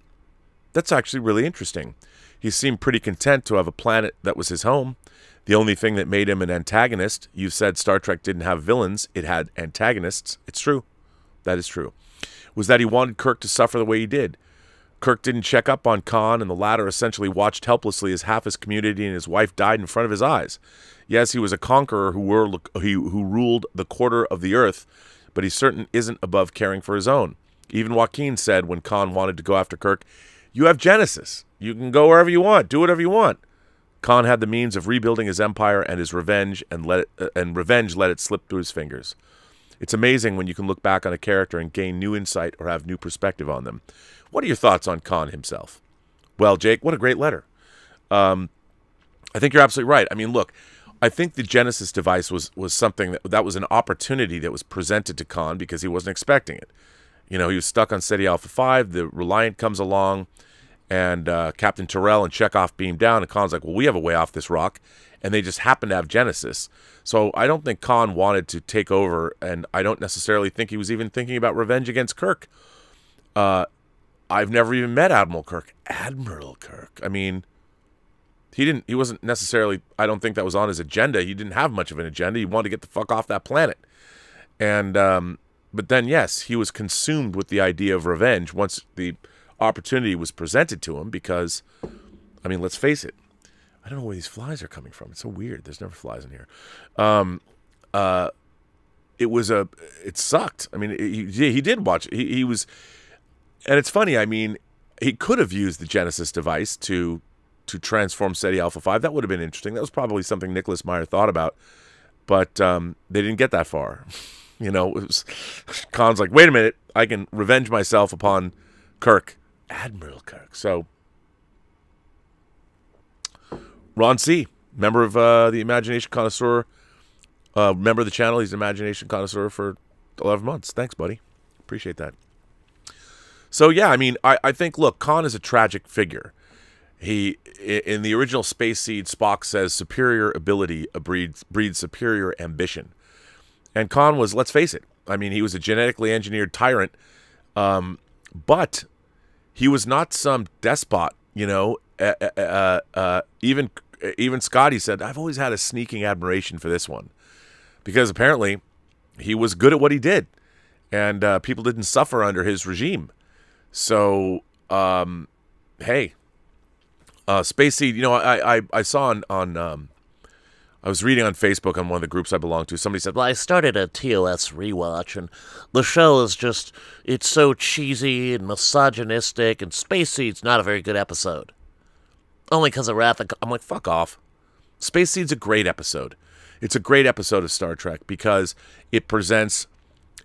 that's actually really interesting. He seemed pretty content to have a planet that was his home. The only thing that made him an antagonist, you said Star Trek didn't have villains, it had antagonists. It's true. That is true. Was that he wanted Kirk to suffer the way he did. Kirk didn't check up on Khan, and the latter essentially watched helplessly as half his community and his wife died in front of his eyes. Yes, he was a conqueror who, were, who ruled the quarter of the earth, but he certainly isn't above caring for his own. Even Joaquin said when Khan wanted to go after Kirk, "You have Genesis. You can go wherever you want. Do whatever you want." Khan had the means of rebuilding his empire and his revenge, and, let it, uh, and revenge let it slip through his fingers. It's amazing when you can look back on a character and gain new insight or have new perspective on them. What are your thoughts on Khan himself? Well, Jake, what a great letter. Um, I think you're absolutely right. I mean, look, I think the Genesis device was was something that, that was an opportunity that was presented to Khan because he wasn't expecting it. You know, he was stuck on SETI Alpha five, the Reliant comes along, and uh, Captain Terrell and Chekhov beam down, and Khan's like, well, we have a way off this rock, and they just happen to have Genesis. So I don't think Khan wanted to take over, and I don't necessarily think he was even thinking about revenge against Kirk. Uh, I've never even met Admiral Kirk. Admiral Kirk. I mean, he didn't. He wasn't necessarily. I don't think that was on his agenda. He didn't have much of an agenda. He wanted to get the fuck off that planet. And um, but then, yes, he was consumed with the idea of revenge once the opportunity was presented to him. Because, I mean, let's face it. I don't know where these flies are coming from. It's so weird. There's never flies in here. Um, uh, it was a. It sucked. I mean, it, he, he did watch it. He, he was, and it's funny. I mean, he could have used the Genesis device to to transform SETI Alpha Five. That would have been interesting. That was probably something Nicholas Meyer thought about, but um, they didn't get that far. You know, it was, Khan's like, wait a minute, I can revenge myself upon Kirk, Admiral Kirk. So. Ron C., member of uh, the Imagination Connoisseur, uh, member of the channel. He's an Imagination Connoisseur for eleven months. Thanks, buddy. Appreciate that. So, yeah, I mean, I, I think, look, Khan is a tragic figure. He, in the original Space Seed, Spock says, superior ability breeds, breeds superior ambition. And Khan was, let's face it, I mean, he was a genetically engineered tyrant, um, but he was not some despot, you know. Uh, uh, uh, even even Scotty said, I've always had a sneaking admiration for this one, because apparently he was good at what he did, and uh, people didn't suffer under his regime. So um, hey, uh, Space Seed, you know, I I, I saw on, on um, I was reading on Facebook on one of the groups I belong to. Somebody said, well, I started a T O S rewatch, and the show is just, it's so cheesy and misogynistic, and Space Seed's not a very good episode. Only because of Wrath of Khan. I'm like, fuck off. Space Seed's a great episode. It's a great episode of Star Trek because it presents,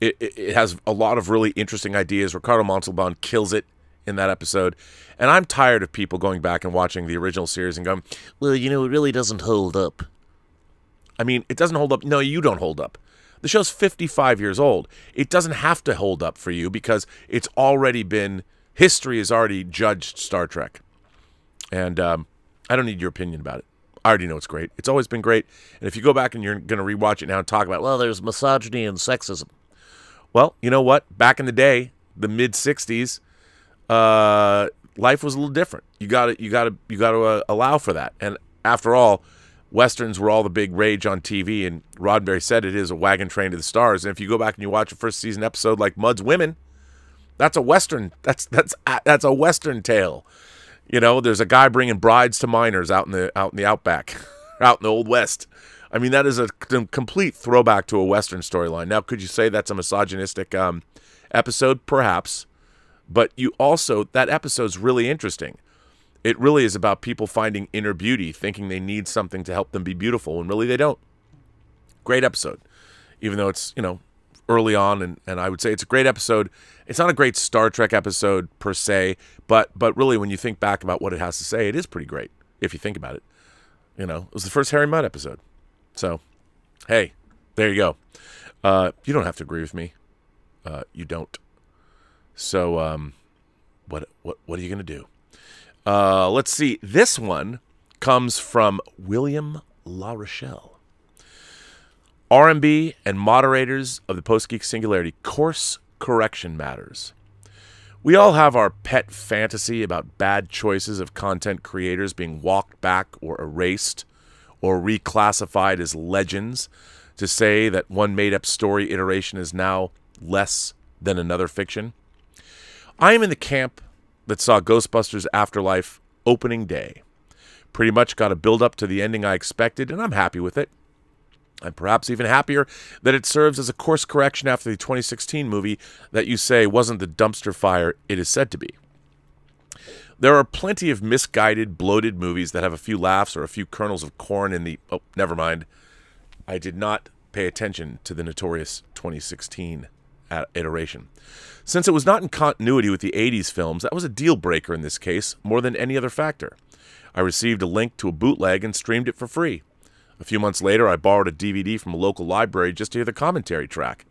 it, it, it has a lot of really interesting ideas. Ricardo Montalban kills it in that episode. And I'm tired of people going back and watching the original series and going, well, you know, it really doesn't hold up. I mean, it doesn't hold up. No, you don't hold up. The show's fifty-five years old. It doesn't have to hold up for you because it's already been, history has already judged Star Trek. And um, I don't need your opinion about it. I already know it's great. It's always been great. And if you go back and you're going to rewatch it now and talk about, well, there's misogyny and sexism. Well, you know what? Back in the day, the mid sixties, uh, life was a little different. You got you got to you got to uh, allow for that. And after all, Westerns were all the big rage on T V. And Roddenberry said it is a wagon train to the stars. And if you go back and you watch a first season episode like Mud's Women, that's a Western. That's that's that's a Western tale. You know, there's a guy bringing brides to minors out in the out in the outback, out in the old west. I mean, that is a complete throwback to a Western storyline. Now, could you say that's a misogynistic um, episode? Perhaps, but you also, that episode's really interesting. It really is about people finding inner beauty, thinking they need something to help them be beautiful, when really they don't. Great episode, even though it's, you know, early on, and, and I would say it's a great episode. It's not a great Star Trek episode per se, but but really when you think back about what it has to say, it is pretty great if you think about it. You know, it was the first Harry Mudd episode. So, hey, there you go. Uh, you don't have to agree with me. Uh, you don't. So, um, what what what are you gonna do? Uh, let's see. This one comes from William LaRochelle. R M B and moderators of the Post-Geek Singularity, course correction matters. We all have our pet fantasy about bad choices of content creators being walked back or erased or reclassified as legends to say that one made-up story iteration is now less than another fiction. I am in the camp that saw Ghostbusters Afterlife opening day. Pretty much got a build-up to the ending I expected, and I'm happy with it. I'm perhaps even happier that it serves as a course correction after the twenty sixteen movie that you say wasn't the dumpster fire it is said to be. There are plenty of misguided, bloated movies that have a few laughs or a few kernels of corn in the... Oh, never mind. I did not pay attention to the notorious twenty sixteen iteration. Since it was not in continuity with the eighties films, that was a deal-breaker in this case more than any other factor. I received a link to a bootleg and streamed it for free. A few months later, I borrowed a D V D from a local library just to hear the commentary track.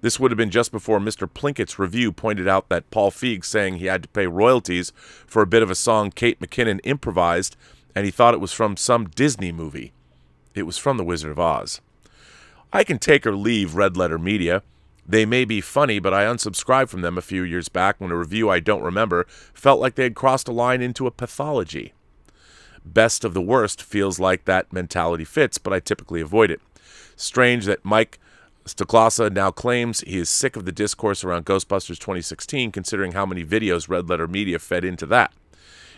This would have been just before Mister Plinkett's review pointed out that Paul Feig saying he had to pay royalties for a bit of a song Kate McKinnon improvised, and he thought it was from some Disney movie. It was from The Wizard of Oz. I can take or leave Red Letter Media. They may be funny, but I unsubscribed from them a few years back when a review I don't remember felt like they had crossed a line into a pathology. Best of the Worst feels like that mentality fits, but I typically avoid it. Strange that Mike Stoklasa now claims he is sick of the discourse around Ghostbusters twenty sixteen, considering how many videos Red Letter Media fed into that.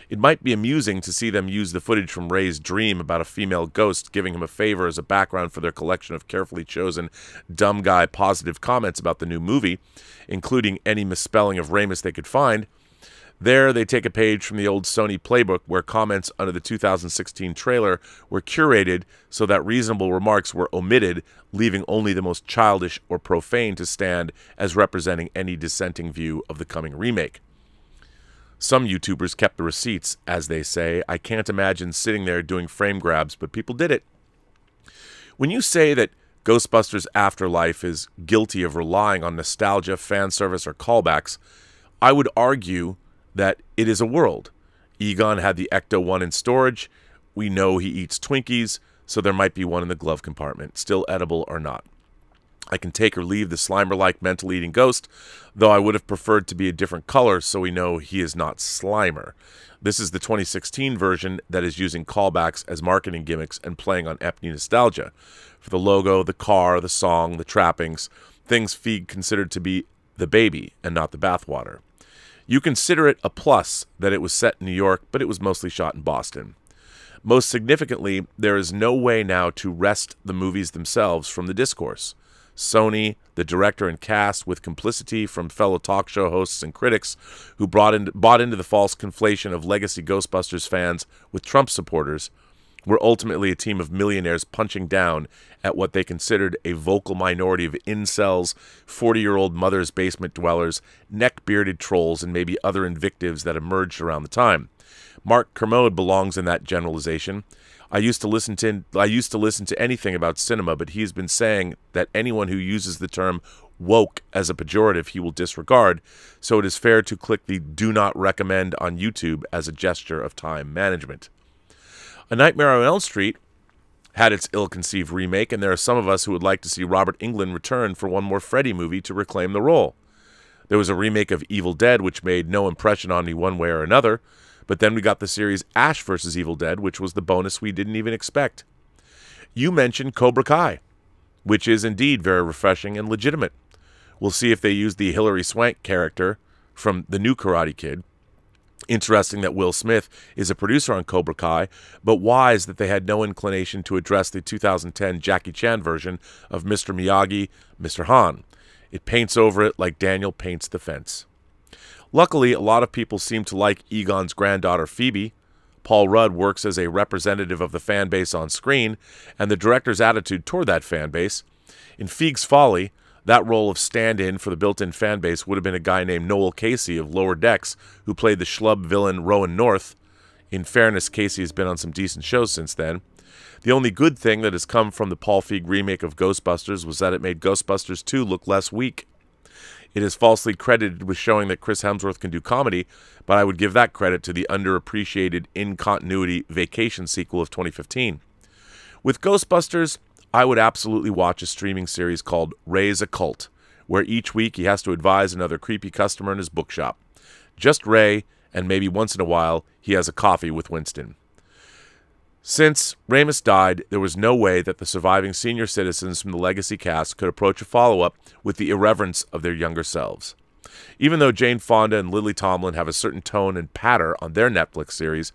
It might be amusing to see them use the footage from Ray's dream about a female ghost giving him a favor as a background for their collection of carefully chosen dumb guy positive comments about the new movie, including any misspelling of Ramis they could find. There, they take a page from the old Sony playbook where comments under the two thousand sixteen trailer were curated so that reasonable remarks were omitted, leaving only the most childish or profane to stand as representing any dissenting view of the coming remake. Some YouTubers kept the receipts, as they say. I can't imagine sitting there doing frame grabs, but people did it. When you say that Ghostbusters Afterlife is guilty of relying on nostalgia, fan service, or callbacks, I would argue that it is a world. Egon had the Ecto one in storage. We know he eats Twinkies, so there might be one in the glove compartment, still edible or not. I can take or leave the Slimer-like mental-eating ghost, though I would have preferred to be a different color so we know he is not Slimer. This is the twenty sixteen version that is using callbacks as marketing gimmicks and playing on empty nostalgia. For the logo, the car, the song, the trappings, things Feig considered to be the baby and not the bathwater. You consider it a plus that it was set in New York, but it was mostly shot in Boston. Most significantly, there is no way now to wrest the movies themselves from the discourse. Sony, the director and cast, with complicity from fellow talk show hosts and critics who brought in, bought into the false conflation of legacy Ghostbusters fans with Trump supporters, were ultimately a team of millionaires punching down at what they considered a vocal minority of incels, forty-year-old mothers' basement dwellers, neck-bearded trolls, and maybe other invectives that emerged around the time. Mark Kermode belongs in that generalization. I used to listen to I used to listen to anything about cinema, but he's been saying that anyone who uses the term woke as a pejorative he will disregard, so it is fair to click the do not recommend on YouTube as a gesture of time management. A Nightmare on Elm Street had its ill-conceived remake, and there are some of us who would like to see Robert Englund return for one more Freddy movie to reclaim the role. There was a remake of Evil Dead which made no impression on me one way or another, but then we got the series Ash versus. Evil Dead, which was the bonus we didn't even expect. You mentioned Cobra Kai, which is indeed very refreshing and legitimate. We'll see if they use the Hilary Swank character from The New Karate Kid. Interesting that Will Smith is a producer on Cobra Kai, but wise that they had no inclination to address the two thousand ten Jackie Chan version of Mister Miyagi, Mister Han. It paints over it like Daniel paints the fence. Luckily, a lot of people seem to like Egon's granddaughter, Phoebe. Paul Rudd works as a representative of the fan base on screen, and the director's attitude toward that fan base. In Feig's Folly, that role of stand-in for the built-in fan base would have been a guy named Noel Casey of Lower Decks, who played the schlub villain Rowan North. In fairness, Casey has been on some decent shows since then. The only good thing that has come from the Paul Feig remake of Ghostbusters was that it made Ghostbusters two look less weak. It is falsely credited with showing that Chris Hemsworth can do comedy, but I would give that credit to the underappreciated in-continuity Vacation sequel of twenty fifteen. With Ghostbusters, I would absolutely watch a streaming series called Ray's a Cult, where each week he has to advise another creepy customer in his bookshop. Just Ray, and maybe once in a while, he has a coffee with Winston. Since Ramis died, there was no way that the surviving senior citizens from the legacy cast could approach a follow-up with the irreverence of their younger selves. Even though Jane Fonda and Lily Tomlin have a certain tone and patter on their Netflix series,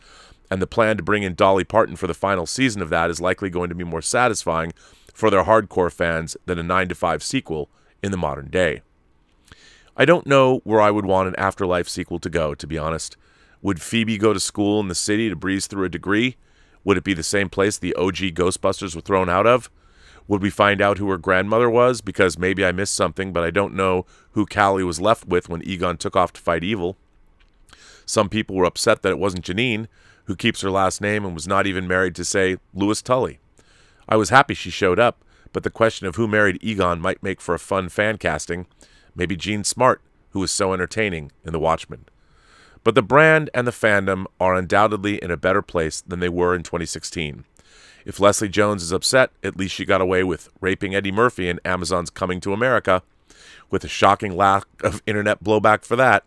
and the plan to bring in Dolly Parton for the final season of that is likely going to be more satisfying for their hardcore fans than a nine to five sequel in the modern day. I don't know where I would want an Afterlife sequel to go, to be honest. Would Phoebe go to school in the city to breeze through a degree? Would it be the same place the O G Ghostbusters were thrown out of? Would we find out who her grandmother was? Because maybe I missed something, but I don't know who Callie was left with when Egon took off to fight evil. Some people were upset that it wasn't Janine, who keeps her last name and was not even married to, say, Louis Tully. I was happy she showed up, but the question of who married Egon might make for a fun fan casting. Maybe Jean Smart, who was so entertaining in The Watchmen. But the brand and the fandom are undoubtedly in a better place than they were in twenty sixteen. If Leslie Jones is upset, at least she got away with raping Eddie Murphy in Amazon's Coming to America. with a shocking lack of internet blowback for that.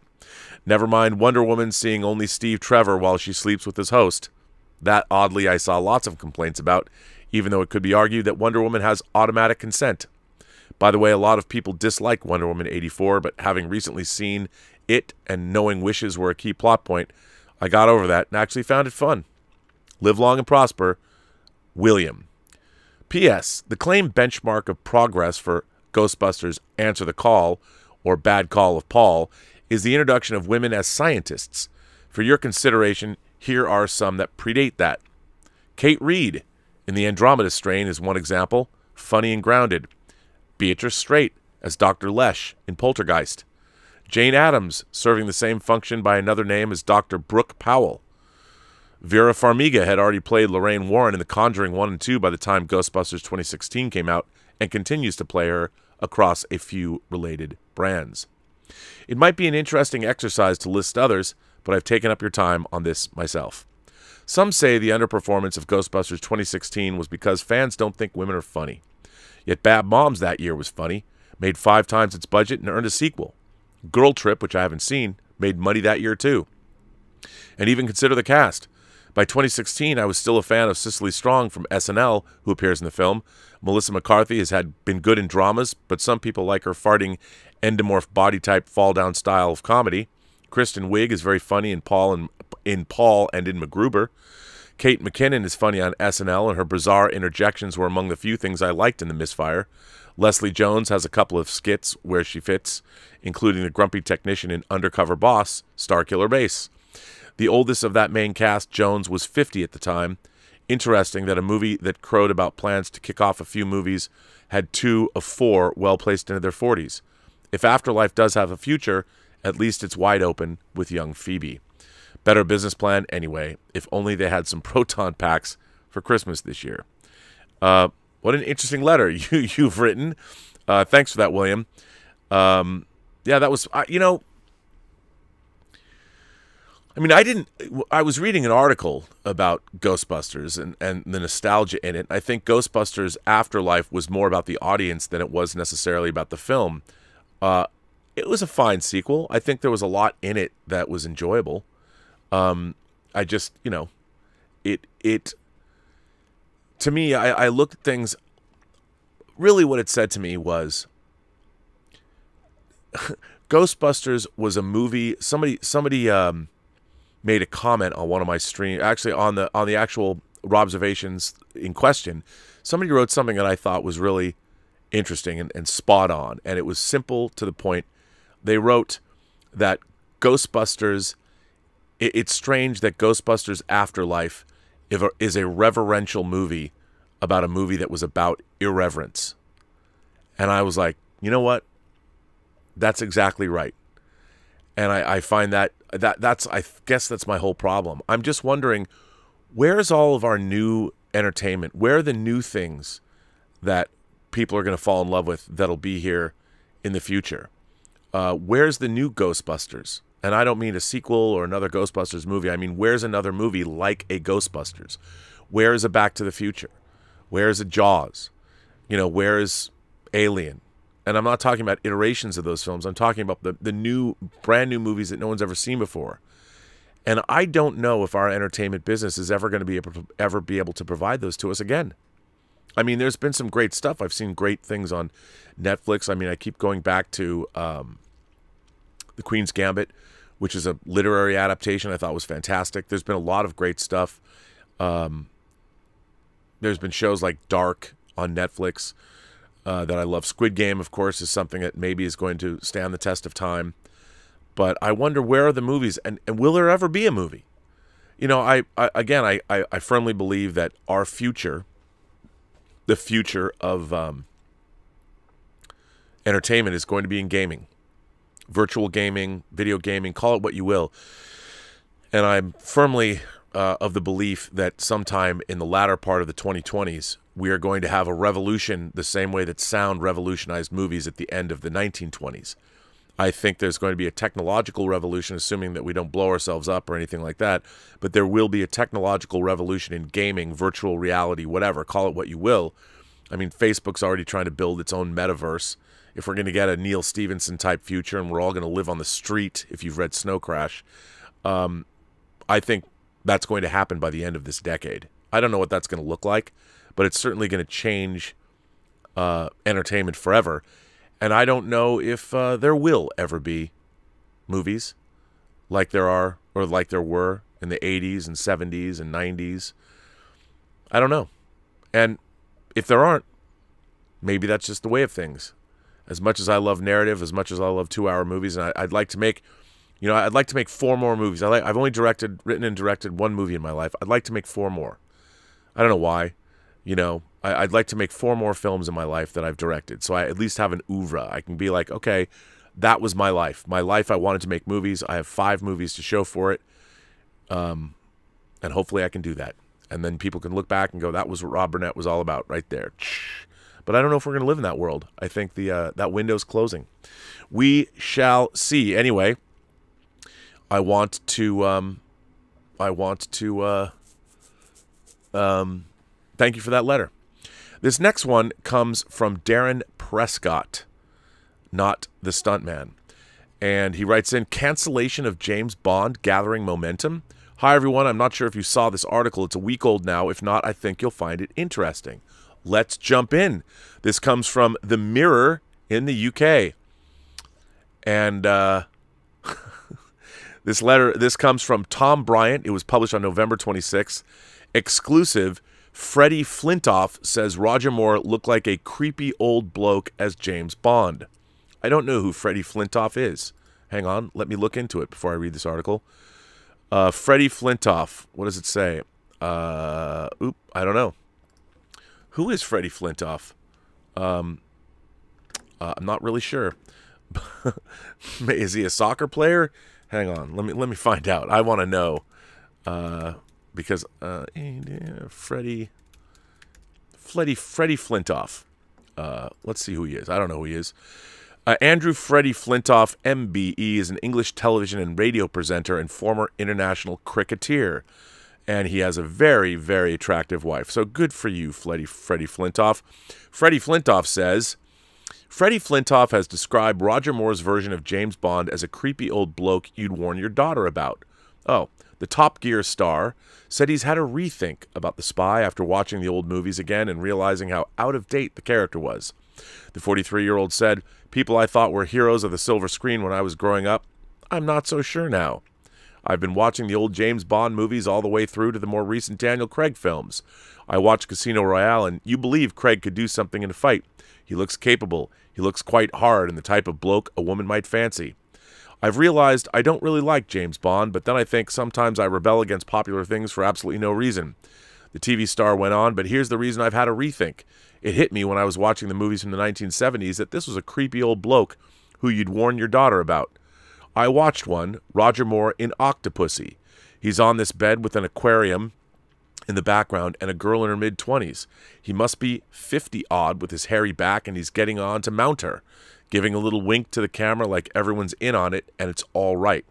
Never mind Wonder Woman seeing only Steve Trevor while she sleeps with his host. That, oddly, I saw lots of complaints about, even though it could be argued that Wonder Woman has automatic consent. By the way, a lot of people dislike Wonder Woman eighty-four, but having recently seen it and knowing wishes were a key plot point, I got over that and actually found it fun. Live long and prosper, William. P S. The claimed benchmark of progress for Ghostbusters Answer the Call, or Bad Call of Paul, is the introduction of women as scientists. For your consideration, here are some that predate that. Kate Reid in The Andromeda Strain is one example, funny and grounded. Beatrice Straight as Doctor Lesh in Poltergeist. Jane Addams serving the same function by another name as Doctor Brooke Powell. Vera Farmiga had already played Lorraine Warren in The Conjuring one and two by the time Ghostbusters twenty sixteen came out, and continues to play her across a few related brands. It might be an interesting exercise to list others, but I've taken up your time on this myself. Some say the underperformance of Ghostbusters twenty sixteen was because fans don't think women are funny. Yet Bad Moms that year was funny, made five times its budget and earned a sequel. Girl Trip, which I haven't seen, made money that year too. And even consider the cast. By twenty sixteen, I was still a fan of Cicely Strong from S N L, who appears in the film. Melissa McCarthy has had been good in dramas, but some people like her farting, endomorph body type, fall down style of comedy. Kristen Wiig is very funny in Paul and in Paul and in MacGruber. Kate McKinnon is funny on S N L, and her bizarre interjections were among the few things I liked in The Misfire. Leslie Jones has a couple of skits where she fits, including the grumpy technician in Undercover Boss, Starkiller Base. The oldest of that main cast, Jones, was fifty at the time. Interesting that a movie that crowed about plans to kick off a few movies had two of four well placed into their forties. If Afterlife does have a future, at least it's wide open with young Phoebe. Better business plan anyway, if only they had some proton packs for Christmas this year. Uh, what an interesting letter you, you've written. Uh, thanks for that, William. Um, yeah, that was, uh, you know... I mean, I didn't, I was reading an article about Ghostbusters and, and the nostalgia in it. I think Ghostbusters Afterlife was more about the audience than it was necessarily about the film. Uh, it was a fine sequel. I think there was a lot in it that was enjoyable. Um, I just, you know, it, it, to me, I, I looked at things, really what it said to me was, Ghostbusters was a movie, somebody, somebody, um, made a comment on one of my streams, actually on the on the actual Robservations in question. Somebody wrote something that I thought was really interesting and, and spot on, and it was simple to the point. They wrote that Ghostbusters, it, it's strange that Ghostbusters Afterlife if a, is a reverential movie about a movie that was about irreverence. And I was like, you know what? That's exactly right. And I, I find that, that that's, I guess that's my whole problem. I'm just wondering, where's all of our new entertainment? Where are the new things that people are going to fall in love with that'll be here in the future? Uh, where's the new Ghostbusters? And I don't mean a sequel or another Ghostbusters movie. I mean, where's another movie like a Ghostbusters? Where's a Back to the Future? Where's a Jaws? You know, where's Alien? And I'm not talking about iterations of those films. I'm talking about the, the new, brand new movies that no one's ever seen before. And I don't know if our entertainment business is ever going to be able to, ever be able to provide those to us again. I mean, there's been some great stuff. I've seen great things on Netflix. I mean, I keep going back to um, The Queen's Gambit, which is a literary adaptation I thought was fantastic. There's been a lot of great stuff. Um, there's been shows like Dark on Netflix. Uh, that I love. Squid Game, of course, is something that maybe is going to stand the test of time. But I wonder, where are the movies? And, and will there ever be a movie? You know, I, I again, I, I, I firmly believe that our future, the future of um, entertainment is going to be in gaming. Virtual gaming, video gaming, call it what you will. And I'm firmly uh, of the belief that sometime in the latter part of the twenty twenties, we are going to have a revolution the same way that sound revolutionized movies at the end of the nineteen twenties. I think there's going to be a technological revolution, assuming that we don't blow ourselves up or anything like that, but there will be a technological revolution in gaming, virtual reality, whatever, call it what you will. I mean, Facebook's already trying to build its own metaverse. if we're going to get a Neal Stephenson-type future and we're all going to live on the street, if you've read Snow Crash, um, I think that's going to happen by the end of this decade. I don't know what that's going to look like, but it's certainly going to change uh, entertainment forever. And I don't know if uh, there will ever be movies like there are or like there were in the eighties and seventies and nineties. I don't know. And if there aren't, maybe that's just the way of things. As much as I love narrative, as much as I love two-hour movies, and I, I'd like to make, you know, I'd like to make four more movies. I like, I've only directed, written and directed one movie in my life. I'd like to make four more. I don't know why. You know, I, I'd like to make four more films in my life that I've directed, so I at least have an oeuvre. I can be like, okay, that was my life. My life, I wanted to make movies. I have five movies to show for it, um, and hopefully I can do that. And then people can look back and go, that was what Rob Burnett was all about right there. But I don't know if we're going to live in that world. I think the uh, that window's closing. We shall see. Anyway, I want to, um, I want to, uh, um, thank you for that letter. This next one comes from Darren Prescott, not the stuntman. And he writes in, cancellation of James Bond gathering momentum. Hi, everyone. I'm not sure if you saw this article. It's a week old now. If not, I think you'll find it interesting. Let's jump in. This comes from The Mirror in the U K. And uh, this letter, this comes from Tom Bryant. It was published on November twenty-sixth. Exclusive, Freddie Flintoff says Roger Moore looked like a creepy old bloke as James Bond. I don't know who Freddie Flintoff is. Hang on. Let me look into it before I read this article. Uh, Freddie Flintoff. What does it say? Uh, oop, I don't know. Who is Freddie Flintoff? Um, uh, I'm not really sure. Is he a soccer player? Hang on, let me let me find out. I want to know uh, because uh, Freddie, Freddie, Freddie Flintoff. Uh, let's see who he is. I don't know who he is. Uh, Andrew Freddie Flintoff, M B E, is an English television and radio presenter and former international cricketer. And he has a very, very attractive wife. So good for you, Freddie, Freddie Flintoff. Freddie Flintoff says, Freddie Flintoff has described Roger Moore's version of James Bond as a creepy old bloke you'd warn your daughter about. Oh, the Top Gear star said he's had a rethink about the spy after watching the old movies again and realizing how out of date the character was. The forty-three-year-old said, people I thought were heroes of the silver screen when I was growing up, I'm not so sure now. I've been watching the old James Bond movies all the way through to the more recent Daniel Craig films. I watched Casino Royale, and you believe Craig could do something in a fight. He looks capable. He looks quite hard and the type of bloke a woman might fancy. I've realized I don't really like James Bond, but then I think sometimes I rebel against popular things for absolutely no reason. The T V star went on, but here's the reason I've had a rethink. It hit me when I was watching the movies from the nineteen seventies that this was a creepy old bloke who you'd warn your daughter about. I watched one, Roger Moore in Octopussy. He's on this bed with an aquarium in the background and a girl in her mid-twenties. He must be fifty-odd with his hairy back, and he's getting on to mount her, giving a little wink to the camera like everyone's in on it, and it's all right.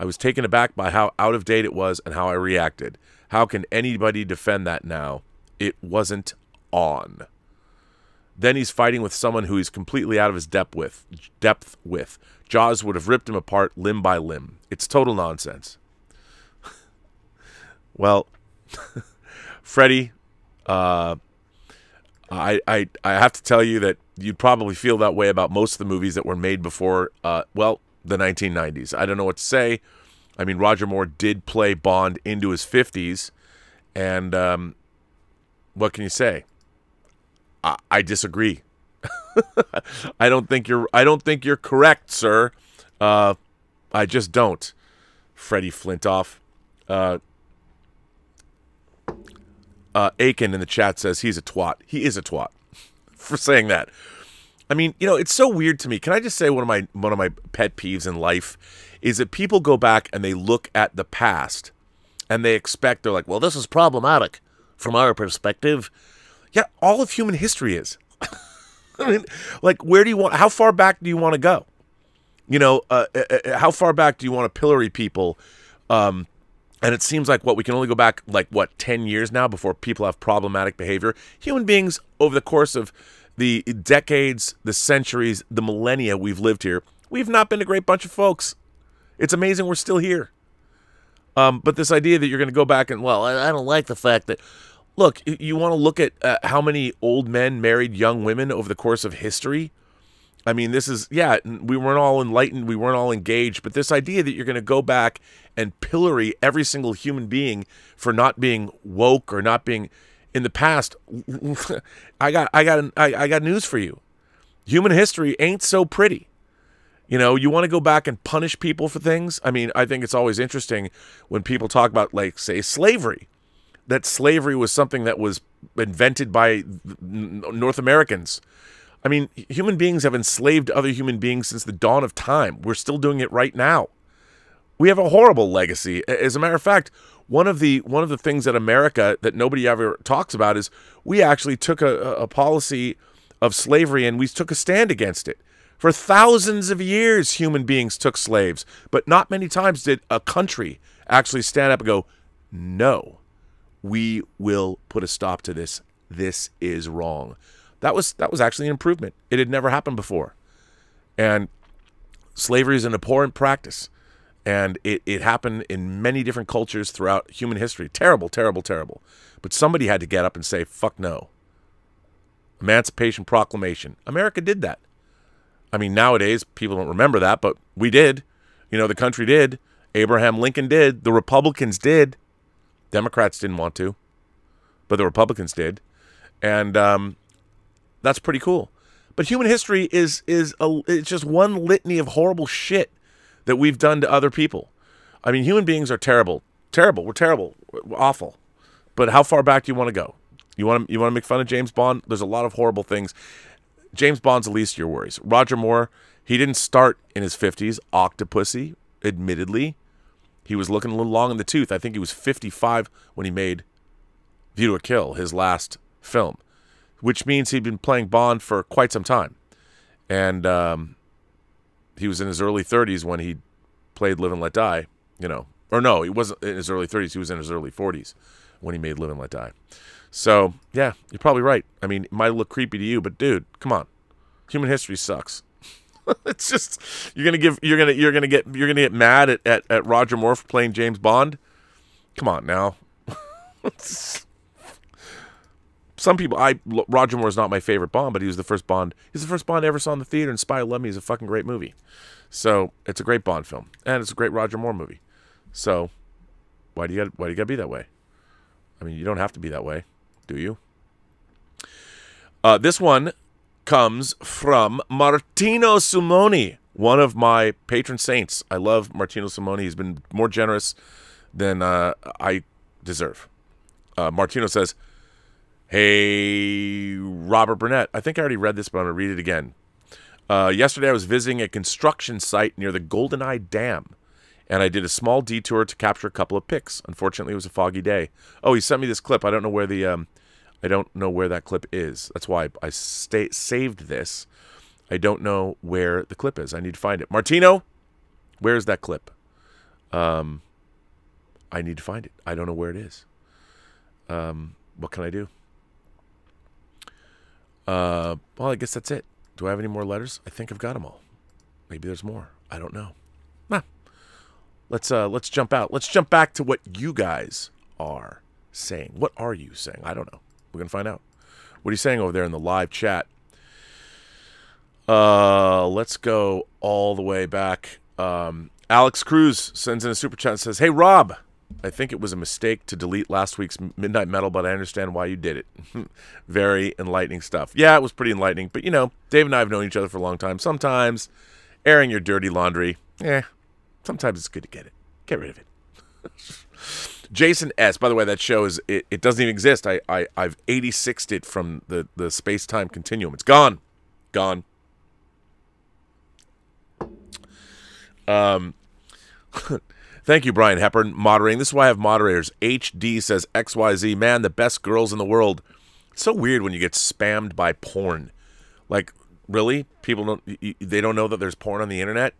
I was taken aback by how out of date it was and how I reacted. How can anybody defend that now? It wasn't on. Then he's fighting with someone who he's completely out of his depth with. Depth with. Jaws would have ripped him apart limb by limb. It's total nonsense. Well, Freddie, uh, I, I, I have to tell you that you'd probably feel that way about most of the movies that were made before, uh, well, the nineteen nineties. I don't know what to say. I mean, Roger Moore did play Bond into his fifties, and um, what can you say? I disagree. I don't think you're. I don't think you're correct, sir. Uh, I just don't, Freddie Flintoff. Uh, uh, Aiken in the chat says he's a twat. He is a twat for saying that. I mean, you know, it's so weird to me. Can I just say one of my one of my pet peeves in life is that people go back and they look at the past and they expect they're like, well, this is problematic from our perspective. Yeah, all of human history is. I mean, like, where do you want, how far back do you want to go? You know, uh, uh, how far back do you want to pillory people? Um, and it seems like, what, we can only go back, like, what, ten years now before people have problematic behavior? Human beings, over the course of the decades, the centuries, the millennia we've lived here, we've not been a great bunch of folks. It's amazing we're still here. Um, but this idea that you're going to go back and, well, I, I don't like the fact that, look, you want to look at uh, how many old men married young women over the course of history. I mean, this is, yeah, we weren't all enlightened, we weren't all engaged, but this idea that you're going to go back and pillory every single human being for not being woke or not being in the past, I got, I got, I, I got news for you. Human history ain't so pretty. You know, you want to go back and punish people for things? I mean, I think it's always interesting when people talk about, like, say, slavery, that slavery was something that was invented by North Americans. I mean, human beings have enslaved other human beings since the dawn of time. We're still doing it right now. We have a horrible legacy. As a matter of fact, one of the one of the things that America that nobody ever talks about is we actually took a, a policy of slavery and we took a stand against it. For thousands of years, human beings took slaves, but not many times did a country actually stand up and go, no, we will put a stop to this. This is wrong. That was that was actually an improvement. It had never happened before. And slavery is an abhorrent practice. And it, it happened in many different cultures throughout human history. Terrible, terrible, terrible. But somebody had to get up and say, fuck no. Emancipation Proclamation. America did that. I mean, nowadays, people don't remember that, but we did. You know, the country did. Abraham Lincoln did. The Republicans did. Democrats didn't want to. But the Republicans did. And um that's pretty cool. But human history is is a, it's just one litany of horrible shit that we've done to other people. I mean, human beings are terrible. Terrible. We're terrible. We're awful. But how far back do you want to go? You want to, you want to make fun of James Bond? There's a lot of horrible things. James Bond's the least of your worries. Roger Moore, he didn't start in his fifties. Octopussy, admittedly. He was looking a little long in the tooth. I think he was fifty-five when he made View to a Kill, his last film, which means he'd been playing Bond for quite some time. And um, he was in his early thirties when he played Live and Let Die, you know. Or no, he wasn't in his early thirties. He was in his early forties when he made Live and Let Die. So, yeah, you're probably right. I mean, it might look creepy to you, but dude, come on. Human history sucks. It's just you're going to give you're going to you're going to get you're going to get mad at, at at Roger Moore for playing James Bond. Come on now. Some people, I, Roger Moore's not my favorite Bond, but he was the first Bond. He's the first Bond I ever saw in the theater, and Spy Who Loved Me is a fucking great movie. So it's a great Bond film, and it's a great Roger Moore movie. So why do you got why do you got to be that way? I mean, you don't have to be that way, do you? Uh, this one comes from Martino Sumoni, one of my patron saints. I love Martino Sumoni. He's been more generous than uh, I deserve. Uh, Martino says, hey, Robert Burnett. I think I already read this, but I'm going to read it again. Uh, yesterday, I was visiting a construction site near the GoldenEye Dam, and I did a small detour to capture a couple of pics. Unfortunately, it was a foggy day. Oh, he sent me this clip. I don't know where the, um, I don't know where that clip is. That's why I stay, saved this. I don't know where the clip is. I need to find it. Martino, where is that clip? Um, I need to find it. I don't know where it is. Um, what can I do? Uh, well, I guess that's it. Do I have any more letters? I think I've got them all. Maybe there's more. I don't know. Nah. Let's, uh, let's jump out. Let's jump back to what you guys are saying. What are you saying? I don't know. We're going to find out. What are you saying over there in the live chat? Uh, let's go all the way back. Um, Alex Cruz sends in a super chat and says, hey, Rob, I think it was a mistake to delete last week's Midnight Metal, but I understand why you did it. Very enlightening stuff. Yeah, it was pretty enlightening, but, you know, Dave and I have known each other for a long time. Sometimes airing your dirty laundry, eh, sometimes it's good to get it. Get rid of it. Jason S., by the way, that show, is it, it doesn't even exist. I, I, I've eighty-sixed it from the, the space-time continuum. It's gone. Gone. Um... Thank you, Brian Hepburn, moderating. This is why I have moderators. H D says, X Y Z, man, the best girls in the world. It's so weird when you get spammed by porn. Like, really? People don't, they don't know that there's porn on the internet?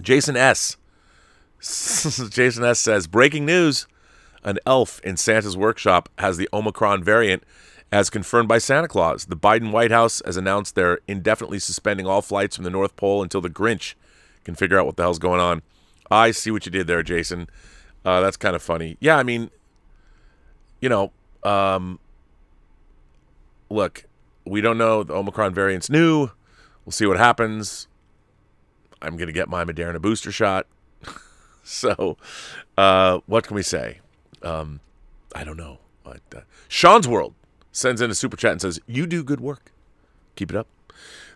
Jason S. Jason S. says, breaking news. An elf in Santa's workshop has the Omicron variant as confirmed by Santa Claus. The Biden White House has announced they're indefinitely suspending all flights from the North Pole until the Grinch can figure out what the hell's going on. I see what you did there, Jason. Uh, that's kind of funny. Yeah, I mean, you know, um, look, we don't know. The Omicron variant's new. We'll see what happens. I'm going to get my Moderna booster shot. So uh, what can we say? Um, I don't know. But, uh, Sean's World sends in a super chat and says, you do good work. Keep it up.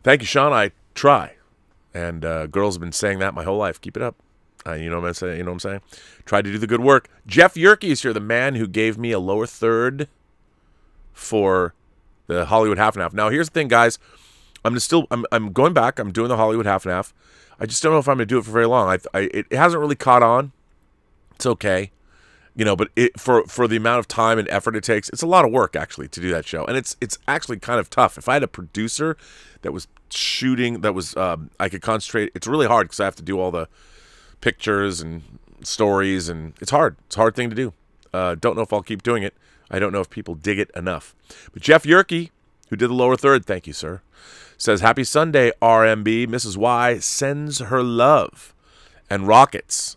Thank you, Sean. I try. And uh, girls have been saying that my whole life. Keep it up. Uh, you know what I'm saying? You know what I'm saying? Try to do the good work. Jeff Yerke is here, the man who gave me a lower third for the Hollywood half and half. Now, here's the thing, guys. I'm still. I'm. I'm going back. I'm doing the Hollywood half and half. I just don't know if I'm going to do it for very long. I. I it, it hasn't really caught on. It's okay, you know. But it for for the amount of time and effort it takes, it's a lot of work actually to do that show, and it's it's actually kind of tough. If I had a producer that was shooting, that was um, I could concentrate. It's really hard because I have to do all the pictures and stories, and it's hard. It's a hard thing to do. Uh, don't know if I'll keep doing it. I don't know if people dig it enough. But Jeff Yerke, who did the lower third, thank you, sir, says, happy Sunday, R M B. Missus Y sends her love and rockets.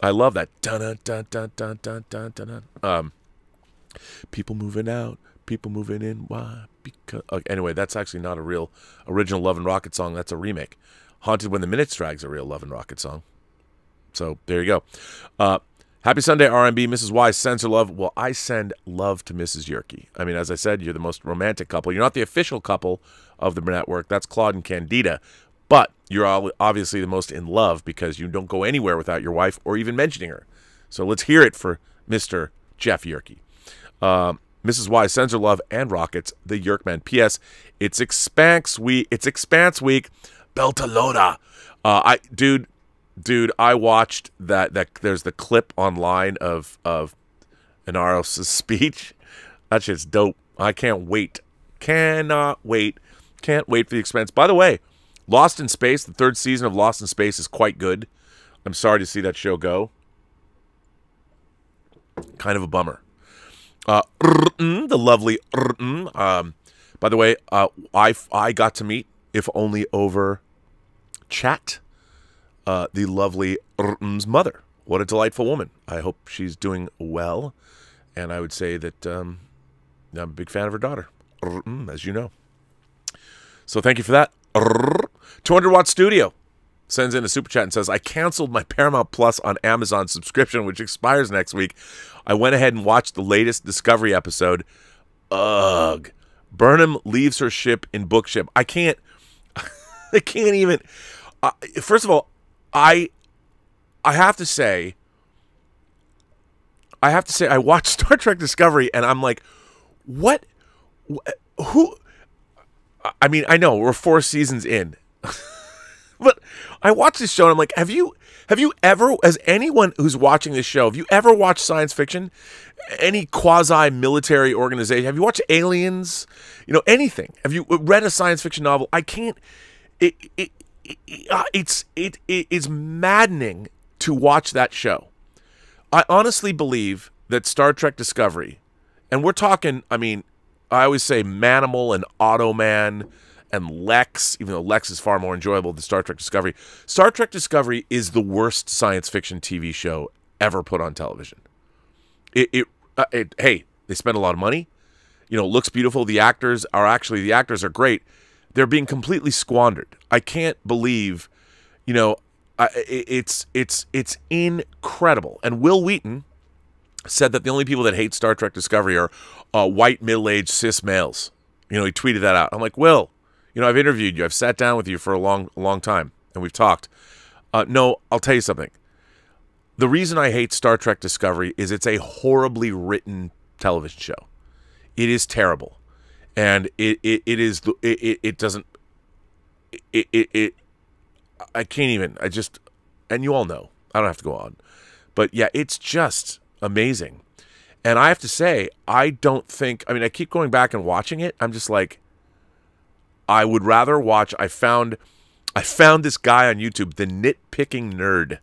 I love that. Dun, dun, dun, dun, dun, dun, dun. Um, people moving out, people moving in. Why? Because okay, anyway, that's actually not a real original Love and Rocket song. That's a remake. Haunted When the Minutes Drag's a real Love and Rocket song. So there you go. Uh, happy Sunday, R M B. Missus Y sends her love. Well, I send love to Missus Yerke. I mean, as I said, you're the most romantic couple. You're not the official couple of the network. That's Claude and Candida. But you're obviously the most in love because you don't go anywhere without your wife or even mentioning her. So let's hear it for Mister Jeff Yerke. Uh, Missus Y sends her love and rockets. The Yerkman. P S. It's Expanse Week. It's Expanse Week. Beltalona. Uh, I, dude... Dude, I watched that. That there's the clip online of of Anaros's speech. That shit's dope. I can't wait. Cannot wait. Can't wait for the Expanse. By the way, Lost in Space, the third season of Lost in Space is quite good. I'm sorry to see that show go. Kind of a bummer. Uh, the lovely. Um, by the way, uh, I I got to meet, if only over chat, Uh, the lovely R'm's mother. What a delightful woman. I hope she's doing well. And I would say that um, I'm a big fan of her daughter, R'm, as you know. So thank you for that. two hundred watt Studio sends in a super chat and says, I canceled my Paramount Plus on Amazon subscription, which expires next week. I went ahead and watched the latest Discovery episode. Ugh. Burnham leaves her ship in Bookship. I can't. I can't even. Uh, first of all, I I have to say I have to say I watched Star Trek Discovery and I'm like, what who I mean, I know we're four seasons in. But I watched this show and I'm like, have you have you ever, as anyone who's watching this show, have you ever watched science fiction? Any quasi-military organization? Have you watched Aliens? You know, anything? Have you read a science fiction novel? I can't it, it It's it it is maddening to watch that show. I honestly believe that Star Trek Discovery, and we're talking, I mean, I always say Manimal and Automan and Lex, even though Lex is far more enjoyable than Star Trek Discovery. Star Trek Discovery is the worst science fiction T V show ever put on television. It it, uh, it hey, they spend a lot of money. You know, it looks beautiful. The actors are actually the actors are great. They're being completely squandered. I can't believe, you know, I, it's it's it's incredible. And Will Wheaton said that the only people that hate Star Trek Discovery are uh, white middle-aged cis males. You know, he tweeted that out. I'm like, Will, you know, I've interviewed you. I've sat down with you for a long, long time, and we've talked. Uh, no, I'll tell you something. The reason I hate Star Trek Discovery is it's a horribly written television show. It is terrible. And it, it, it is, it, it, it doesn't, it, it, it, I can't even, I just, and you all know, I don't have to go on. But yeah, it's just amazing. And I have to say, I don't think, I mean, I keep going back and watching it. I'm just like, I would rather watch, I found, I found this guy on YouTube, the Nitpicking Nerd.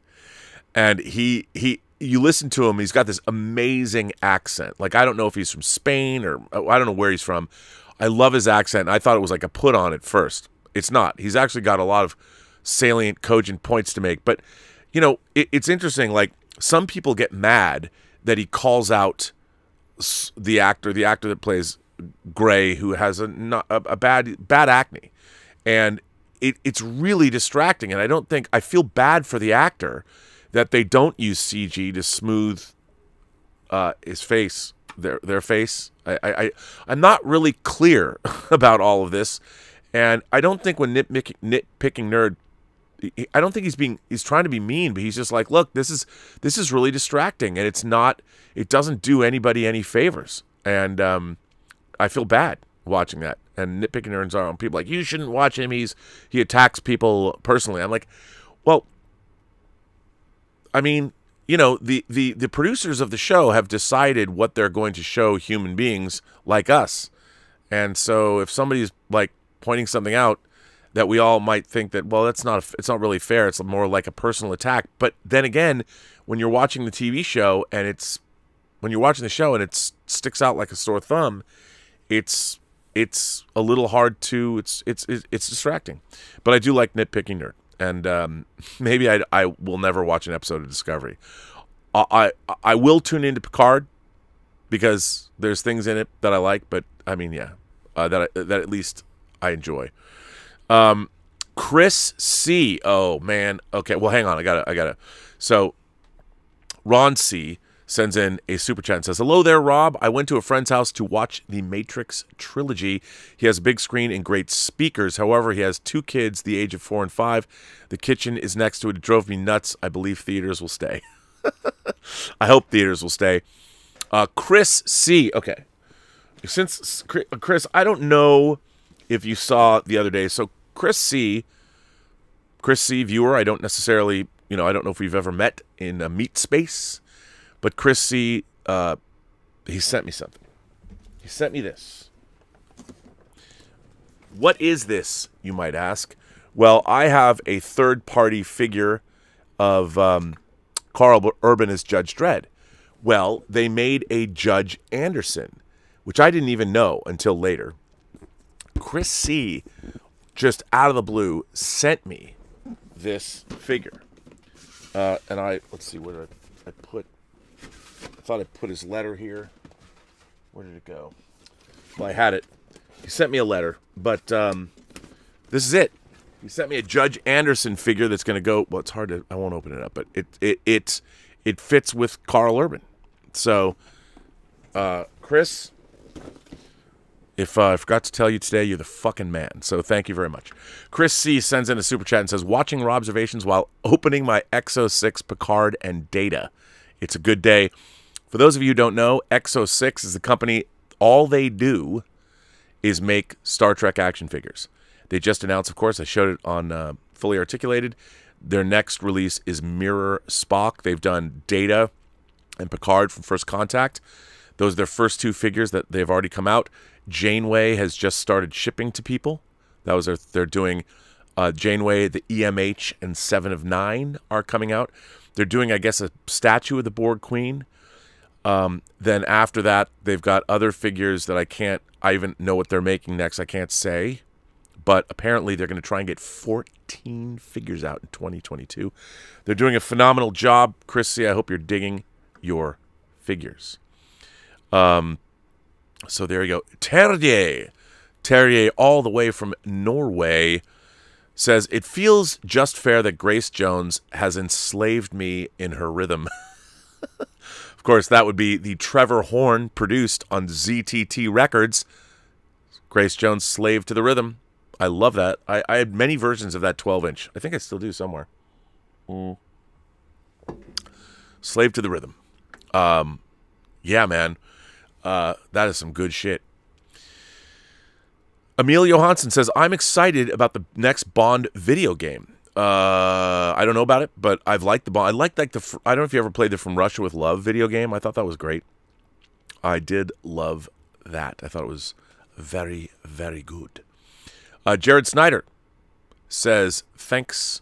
And he, he, you listen to him, he's got this amazing accent. Like, I don't know if he's from Spain or I don't know where he's from. I love his accent. I thought it was like a put on at first. It's not. He's actually got a lot of salient, cogent points to make. But, you know, it, it's interesting. Like, some people get mad that he calls out the actor, the actor that plays Gray, who has a, not, a, a bad bad acne. And it, it's really distracting. And I don't think, I feel bad for the actor that they don't use C G to smooth uh, his face, their their face. I, I, I, I'm not really clear about all of this. And I don't think when nitpicking, nitpicking nerd, I don't think he's being, he's trying to be mean, but he's just like, look, this is, this is really distracting, and it's not, it doesn't do anybody any favors. And um, I feel bad watching that. And nitpicking nerds are on people like, you shouldn't watch him. He's, he attacks people personally. I'm like, well, I mean, you know, the, the, the producers of the show have decided what they're going to show human beings like us. And so if somebody's like, pointing something out that we all might think that, well, that's not a, it's not really fair. It's more like a personal attack. But then again, when you're watching the T V show and it's when you're watching the show and it sticks out like a sore thumb, it's it's a little hard to it's it's it's distracting. But I do like nitpicking nerd, and um, maybe I I will never watch an episode of Discovery. I I, I will tune into Picard because there's things in it that I like. But I mean, yeah, uh, that I, that at least. I enjoy. Um, Chris C. Oh man. Okay. Well, hang on. I gotta, I gotta. So Ron C sends in a super chat and says, hello there, Rob. I went to a friend's house to watch the Matrix trilogy. He has a big screen and great speakers. However, he has two kids, the age of four and five. The kitchen is next to it. It drove me nuts. I believe theaters will stay. I hope theaters will stay. Uh, Chris C. Okay. Since Chris, I don't know if you saw the other day, so Chris C, Chris C, viewer, I don't necessarily, you know, I don't know if we've ever met in a meet space, but Chris C, uh, he sent me something. He sent me this. What is this, you might ask? Well, I have a third-party figure of um, Carl Urban as Judge Dredd. Well, they made a Judge Anderson, which I didn't even know until later. Chris C, just out of the blue, sent me this figure. Uh, and I, let's see, where did I, I put, I thought I put his letter here. Where did it go? Well, I had it. He sent me a letter, but um, this is it. He sent me a Judge Anderson figure that's going to go, well, it's hard to, I won't open it up, but it, it, it, it fits with Carl Urban. So, uh, Chris... If uh, I forgot to tell you today, you're the fucking man. So thank you very much. Chris C sends in a super chat and says, watching Rob's observations while opening my X oh six Picard and Data. It's a good day. For those of you who don't know, X oh six is the company. All they do is make Star Trek action figures. They just announced, of course, I showed it on uh, Fully Articulated. Their next release is Mirror Spock. They've done Data and Picard from First Contact. Those are their first two figures that they've already come out. Janeway has just started shipping to people. That was their, they're doing uh, Janeway, the E M H, and Seven of Nine are coming out. They're doing, I guess, a statue of the Borg Queen. Um, then after that, they've got other figures that I can't, I even know what they're making next. I can't say. But apparently they're going to try and get fourteen figures out in twenty twenty-two. They're doing a phenomenal job. Chrissy, I hope you're digging your figures. Um, so there you go. Terje, Terje all the way from Norway says, it feels just fair that Grace Jones has enslaved me in her rhythm. Of course, that would be the Trevor Horn produced on Z T T Records. Grace Jones, Slave to the Rhythm. I love that. I, I had many versions of that twelve inch. I think I still do somewhere. Mm. Slave to the Rhythm. Um, Yeah, man. Uh, that is some good shit. Emil Johansson says, I'm excited about the next Bond video game. Uh, I don't know about it, but I've liked the Bond. I liked like the, I don't know if you ever played the From Russia with Love video game. I thought that was great. I did love that. I thought it was very, very good. Uh, Jared Snyder says, thanks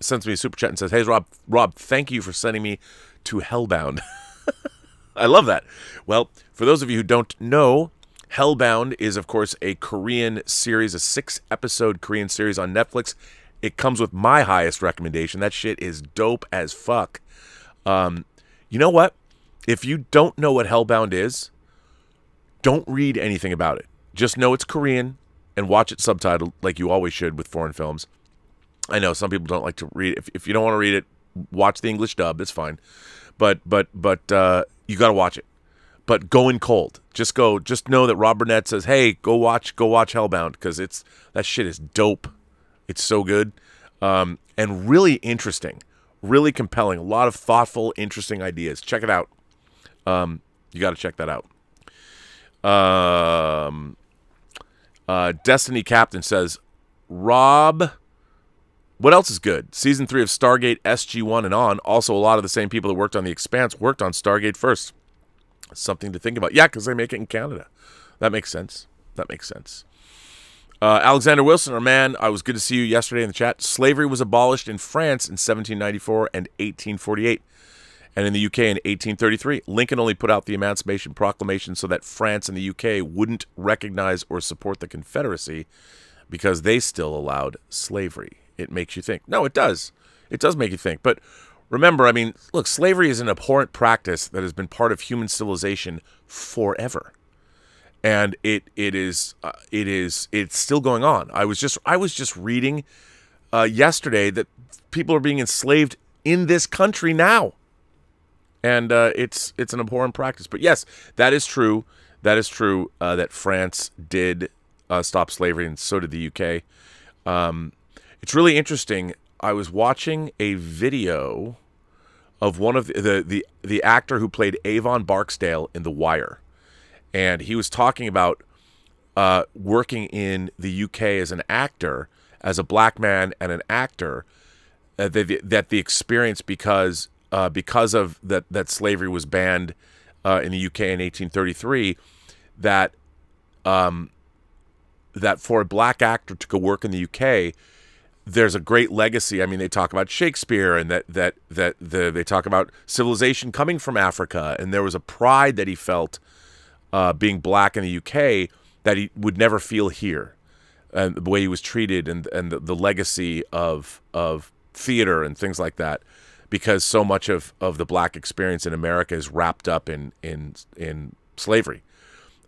sends me a super chat and says, "Hey, Rob, Rob, thank you for sending me to Hellbound." I love that. Well, for those of you who don't know, Hellbound is, of course, a Korean series, a six episode Korean series on Netflix. It comes with my highest recommendation. That shit is dope as fuck. Um, you know what? If you don't know what Hellbound is, don't read anything about it. Just know it's Korean and watch it subtitled like you always should with foreign films. I know some people don't like to read it. If, if you don't want to read it, watch the English dub. It's fine. But but but uh, you got to watch it. But go in cold. Just go. Just know that Rob Burnett says, "Hey, go watch, go watch Hellbound," because it's that shit is dope. It's so good, um, and really interesting, really compelling. A lot of thoughtful, interesting ideas. Check it out. Um, you got to check that out. Um, uh, Destiny Captain says, "Rob, what else is good? Season three of Stargate, S G one, and on. Also, a lot of the same people that worked on The Expanse worked on Stargate first. Something to think about." Yeah, because they make it in Canada. That makes sense. That makes sense. Uh, Alexander Wilson, our man, I was good to see you yesterday in the chat. Slavery was abolished in France in seventeen ninety-four and eighteen forty-eight, and in the U K in eighteen thirty-three. Lincoln only put out the Emancipation Proclamation so that France and the U K wouldn't recognize or support the Confederacy because they still allowed slavery. It makes you think. No, it does. It does make you think. But remember, I mean, look, slavery is an abhorrent practice that has been part of human civilization forever. And it it is uh, it is it's still going on. I was just I was just reading uh, yesterday that people are being enslaved in this country now. And uh, it's it's an abhorrent practice. But yes, that is true. That is true uh, that France did uh, stop slavery, and so did the U K. Um It's really interesting. I was watching a video of one of the, the the the actor who played Avon Barksdale in The Wire, and he was talking about uh, working in the U K as an actor, as a black man and an actor, uh, that, that the experience because uh, because of that that slavery was banned uh, in the U K in eighteen thirty-three, that um, that for a black actor to go work in the U K. There's a great legacy. I mean, they talk about Shakespeare, and that that that the, they talk about civilization coming from Africa, and there was a pride that he felt uh, being black in the U K that he would never feel here, and the way he was treated, and and the, the legacy of of theater and things like that, because so much of of the black experience in America is wrapped up in in in slavery,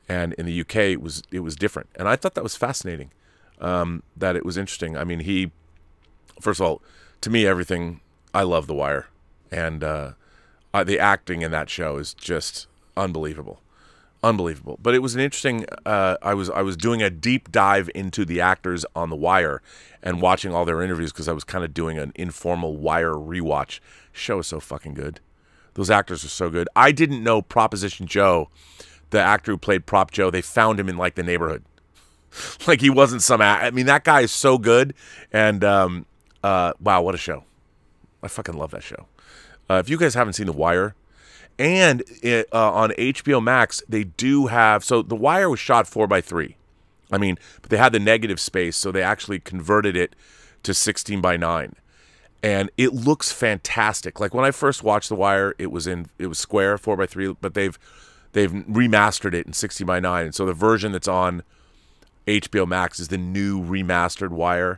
and in the U K it was it was different, and I thought that was fascinating. Um, that it was interesting. I mean, he. First of all, to me, everything, I love The Wire. And uh, I, the acting in that show is just unbelievable. Unbelievable. But it was an interesting, uh, I was I was doing a deep dive into the actors on The Wire and watching all their interviews because I was kind of doing an informal Wire rewatch. The show is so fucking good. Those actors are so good. I didn't know Proposition Joe, the actor who played Prop Joe, they found him in like the neighborhood. Like he wasn't some, I mean, that guy is so good. And, um, Uh, wow, what a show. I fucking love that show. Uh, if you guys haven't seen The Wire, and it, uh, on H B O Max, they do have... So The Wire was shot four by three. I mean, but they had the negative space, so they actually converted it to sixteen by nine. And it looks fantastic. Like, when I first watched The Wire, it was in it was square, four by three, but they've they've remastered it in sixteen by nine. And so the version that's on H B O Max is the new remastered Wire.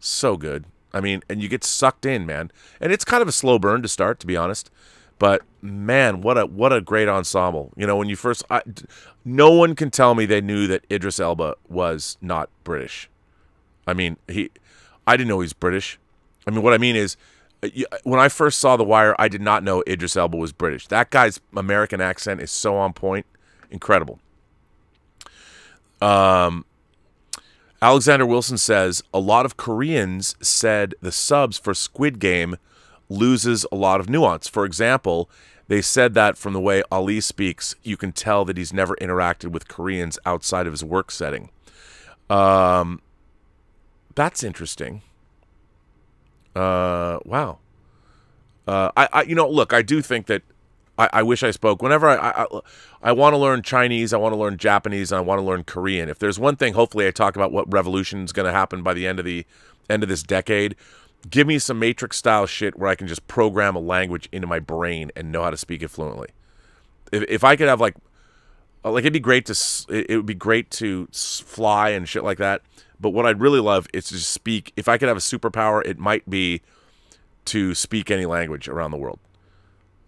So good. I mean, and you get sucked in, man. And it's kind of a slow burn to start, to be honest. But, man, what a what a great ensemble. You know, when you first... I, no one can tell me they knew that Idris Elba was not British. I mean, he. I didn't know he was British. I mean, what I mean is, when I first saw The Wire, I did not know Idris Elba was British. That guy's American accent is so on point. Incredible. Um... Alexander Wilson says, a lot of Koreans said the subs for Squid Game loses a lot of nuance. For example, they said that from the way Ali speaks, you can tell that he's never interacted with Koreans outside of his work setting. Um, that's interesting. Uh, wow. Uh, I, I, you know, look, I do think that I, I wish I spoke. Whenever I, I, I want to learn Chinese, I want to learn Japanese, and I want to learn Korean. If there's one thing, hopefully I talk about what revolution is going to happen by the end of the end of this decade. Give me some Matrix-style shit where I can just program a language into my brain and know how to speak it fluently. If, if I could have, like, like it'd be great to, it would be great to fly and shit like that. But what I'd really love is to just speak. If I could have a superpower, it might be to speak any language around the world.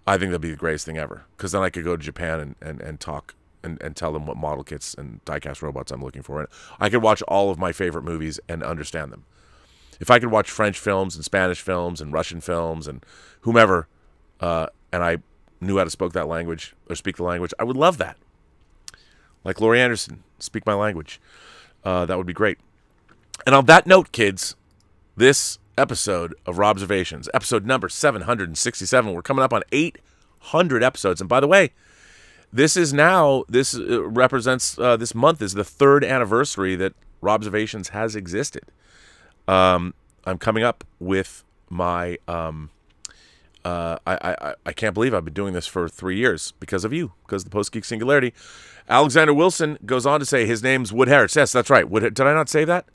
I think that'd be the greatest thing ever. Because then I could go to Japan and, and, and talk and, and tell them what model kits and diecast robots I'm looking for. And I could watch all of my favorite movies and understand them. If I could watch French films and Spanish films and Russian films and whomever, uh, and I knew how to spoke that language or speak the language, I would love that. Like Laurie Anderson, speak my language. Uh, that would be great. And on that note, kids, this episode of Robservations, episode number seven hundred sixty-seven, we're coming up on eight hundred episodes. And by the way, this is now, this represents, uh, this month is the third anniversary that Robservations has existed. Um, I'm coming up with my, um, uh, I, I, I can't believe I've been doing this for three years because of you, because of the Post Geek Singularity. Alexander Wilson goes on to say his name's Wood Harris. Yes, that's right. Wood, did I not say that?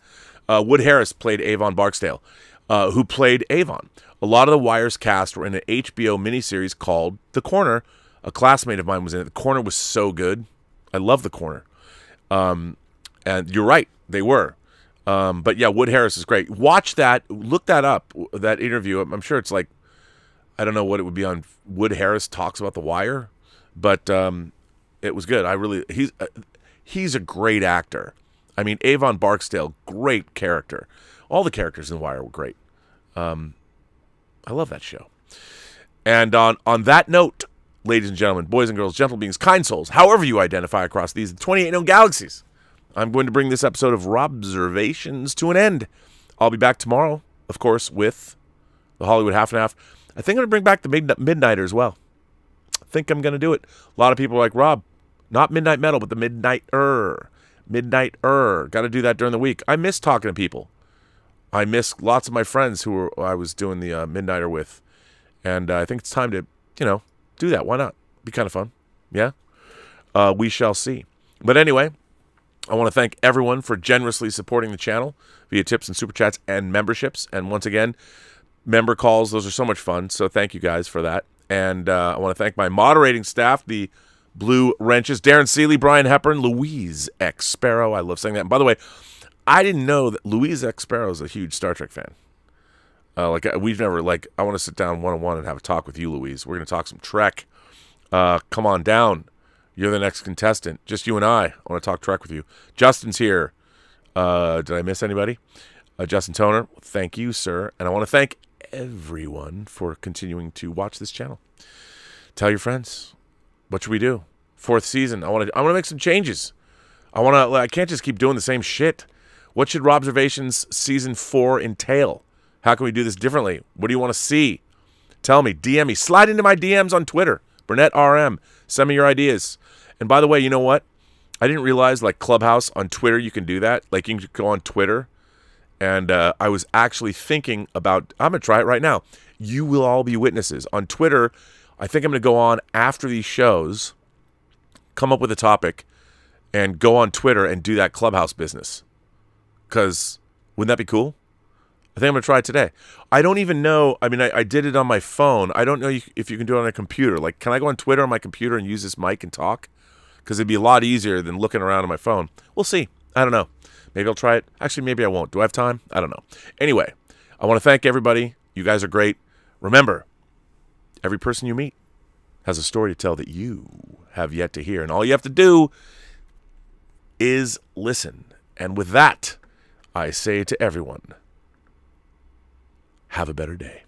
Uh, Wood Harris played Avon Barksdale, uh, who played Avon. A lot of the Wire's cast were in an H B O miniseries called The Corner. A classmate of mine was in it. The Corner was so good. I love The Corner. Um, and you're right. They were. Um, but yeah, Wood Harris is great. Watch that. Look that up, that interview. I'm sure it's like, I don't know what it would be on. Wood Harris Talks About The Wire. But um, it was good. I really, he's, uh, he's a great actor. I mean, Avon Barksdale, great character. All the characters in The Wire were great. Um, I love that show. And on, on that note, ladies and gentlemen, boys and girls, gentle beings, kind souls, however you identify across these twenty-eight known galaxies, I'm going to bring this episode of Robservations to an end. I'll be back tomorrow, of course, with the Hollywood Half and Half. I think I'm going to bring back the Midnight Midnighter as well. I think I'm going to do it. A lot of people are like, Rob, not Midnight Metal, but the Midnighter. Midnighter. Got to do that during the week. I miss talking to people. I miss lots of my friends who were, I was doing the uh, Midnighter with. And uh, I think it's time to, you know, do that. Why not? Be kind of fun. Yeah? Uh, we shall see. But anyway, I want to thank everyone for generously supporting the channel via tips and super chats and memberships. And once again, member calls, those are so much fun. So thank you guys for that. And uh, I want to thank my moderating staff, the Blue Wrenches, Darren Seeley, Brian Hepburn, Louise X. Sparrow. I love saying that. And by the way, I didn't know that Louise X. Sparrow is a huge Star Trek fan. Uh, like we've never, like, I want to sit down one-on-one and have a talk with you, Louise. We're going to talk some Trek. Uh, come on down. You're the next contestant. Just you and I. I want to talk Trek with you. Justin's here. Uh, did I miss anybody? Uh, Justin Toner, thank you, sir. And I want to thank everyone for continuing to watch this channel. Tell your friends. What should we do? Fourth season. I want to. I want to make some changes. I want to. I can't just keep doing the same shit. What should Robservations season four entail? How can we do this differently? What do you want to see? Tell me. D M me. Slide into my D Ms on Twitter. Burnett R M. Send me your ideas. And by the way, you know what? I didn't realize, like, Clubhouse on Twitter, you can do that. Like, you can go on Twitter. And uh, I was actually thinking about, I'm going to try it right now. You will all be witnesses. On Twitter, I think I'm going to go on after these shows, come up with a topic, and go on Twitter and do that Clubhouse business. Because wouldn't that be cool? I think I'm going to try it today. I don't even know. I mean, I, I did it on my phone. I don't know if you can do it on a computer. Like, can I go on Twitter on my computer and use this mic and talk? Because it'd be a lot easier than looking around on my phone. We'll see. I don't know. Maybe I'll try it. Actually, maybe I won't. Do I have time? I don't know. Anyway, I want to thank everybody. You guys are great. Remember, every person you meet has a story to tell that you have yet to hear. And all you have to do is listen. And with that, I say to everyone, have a better day.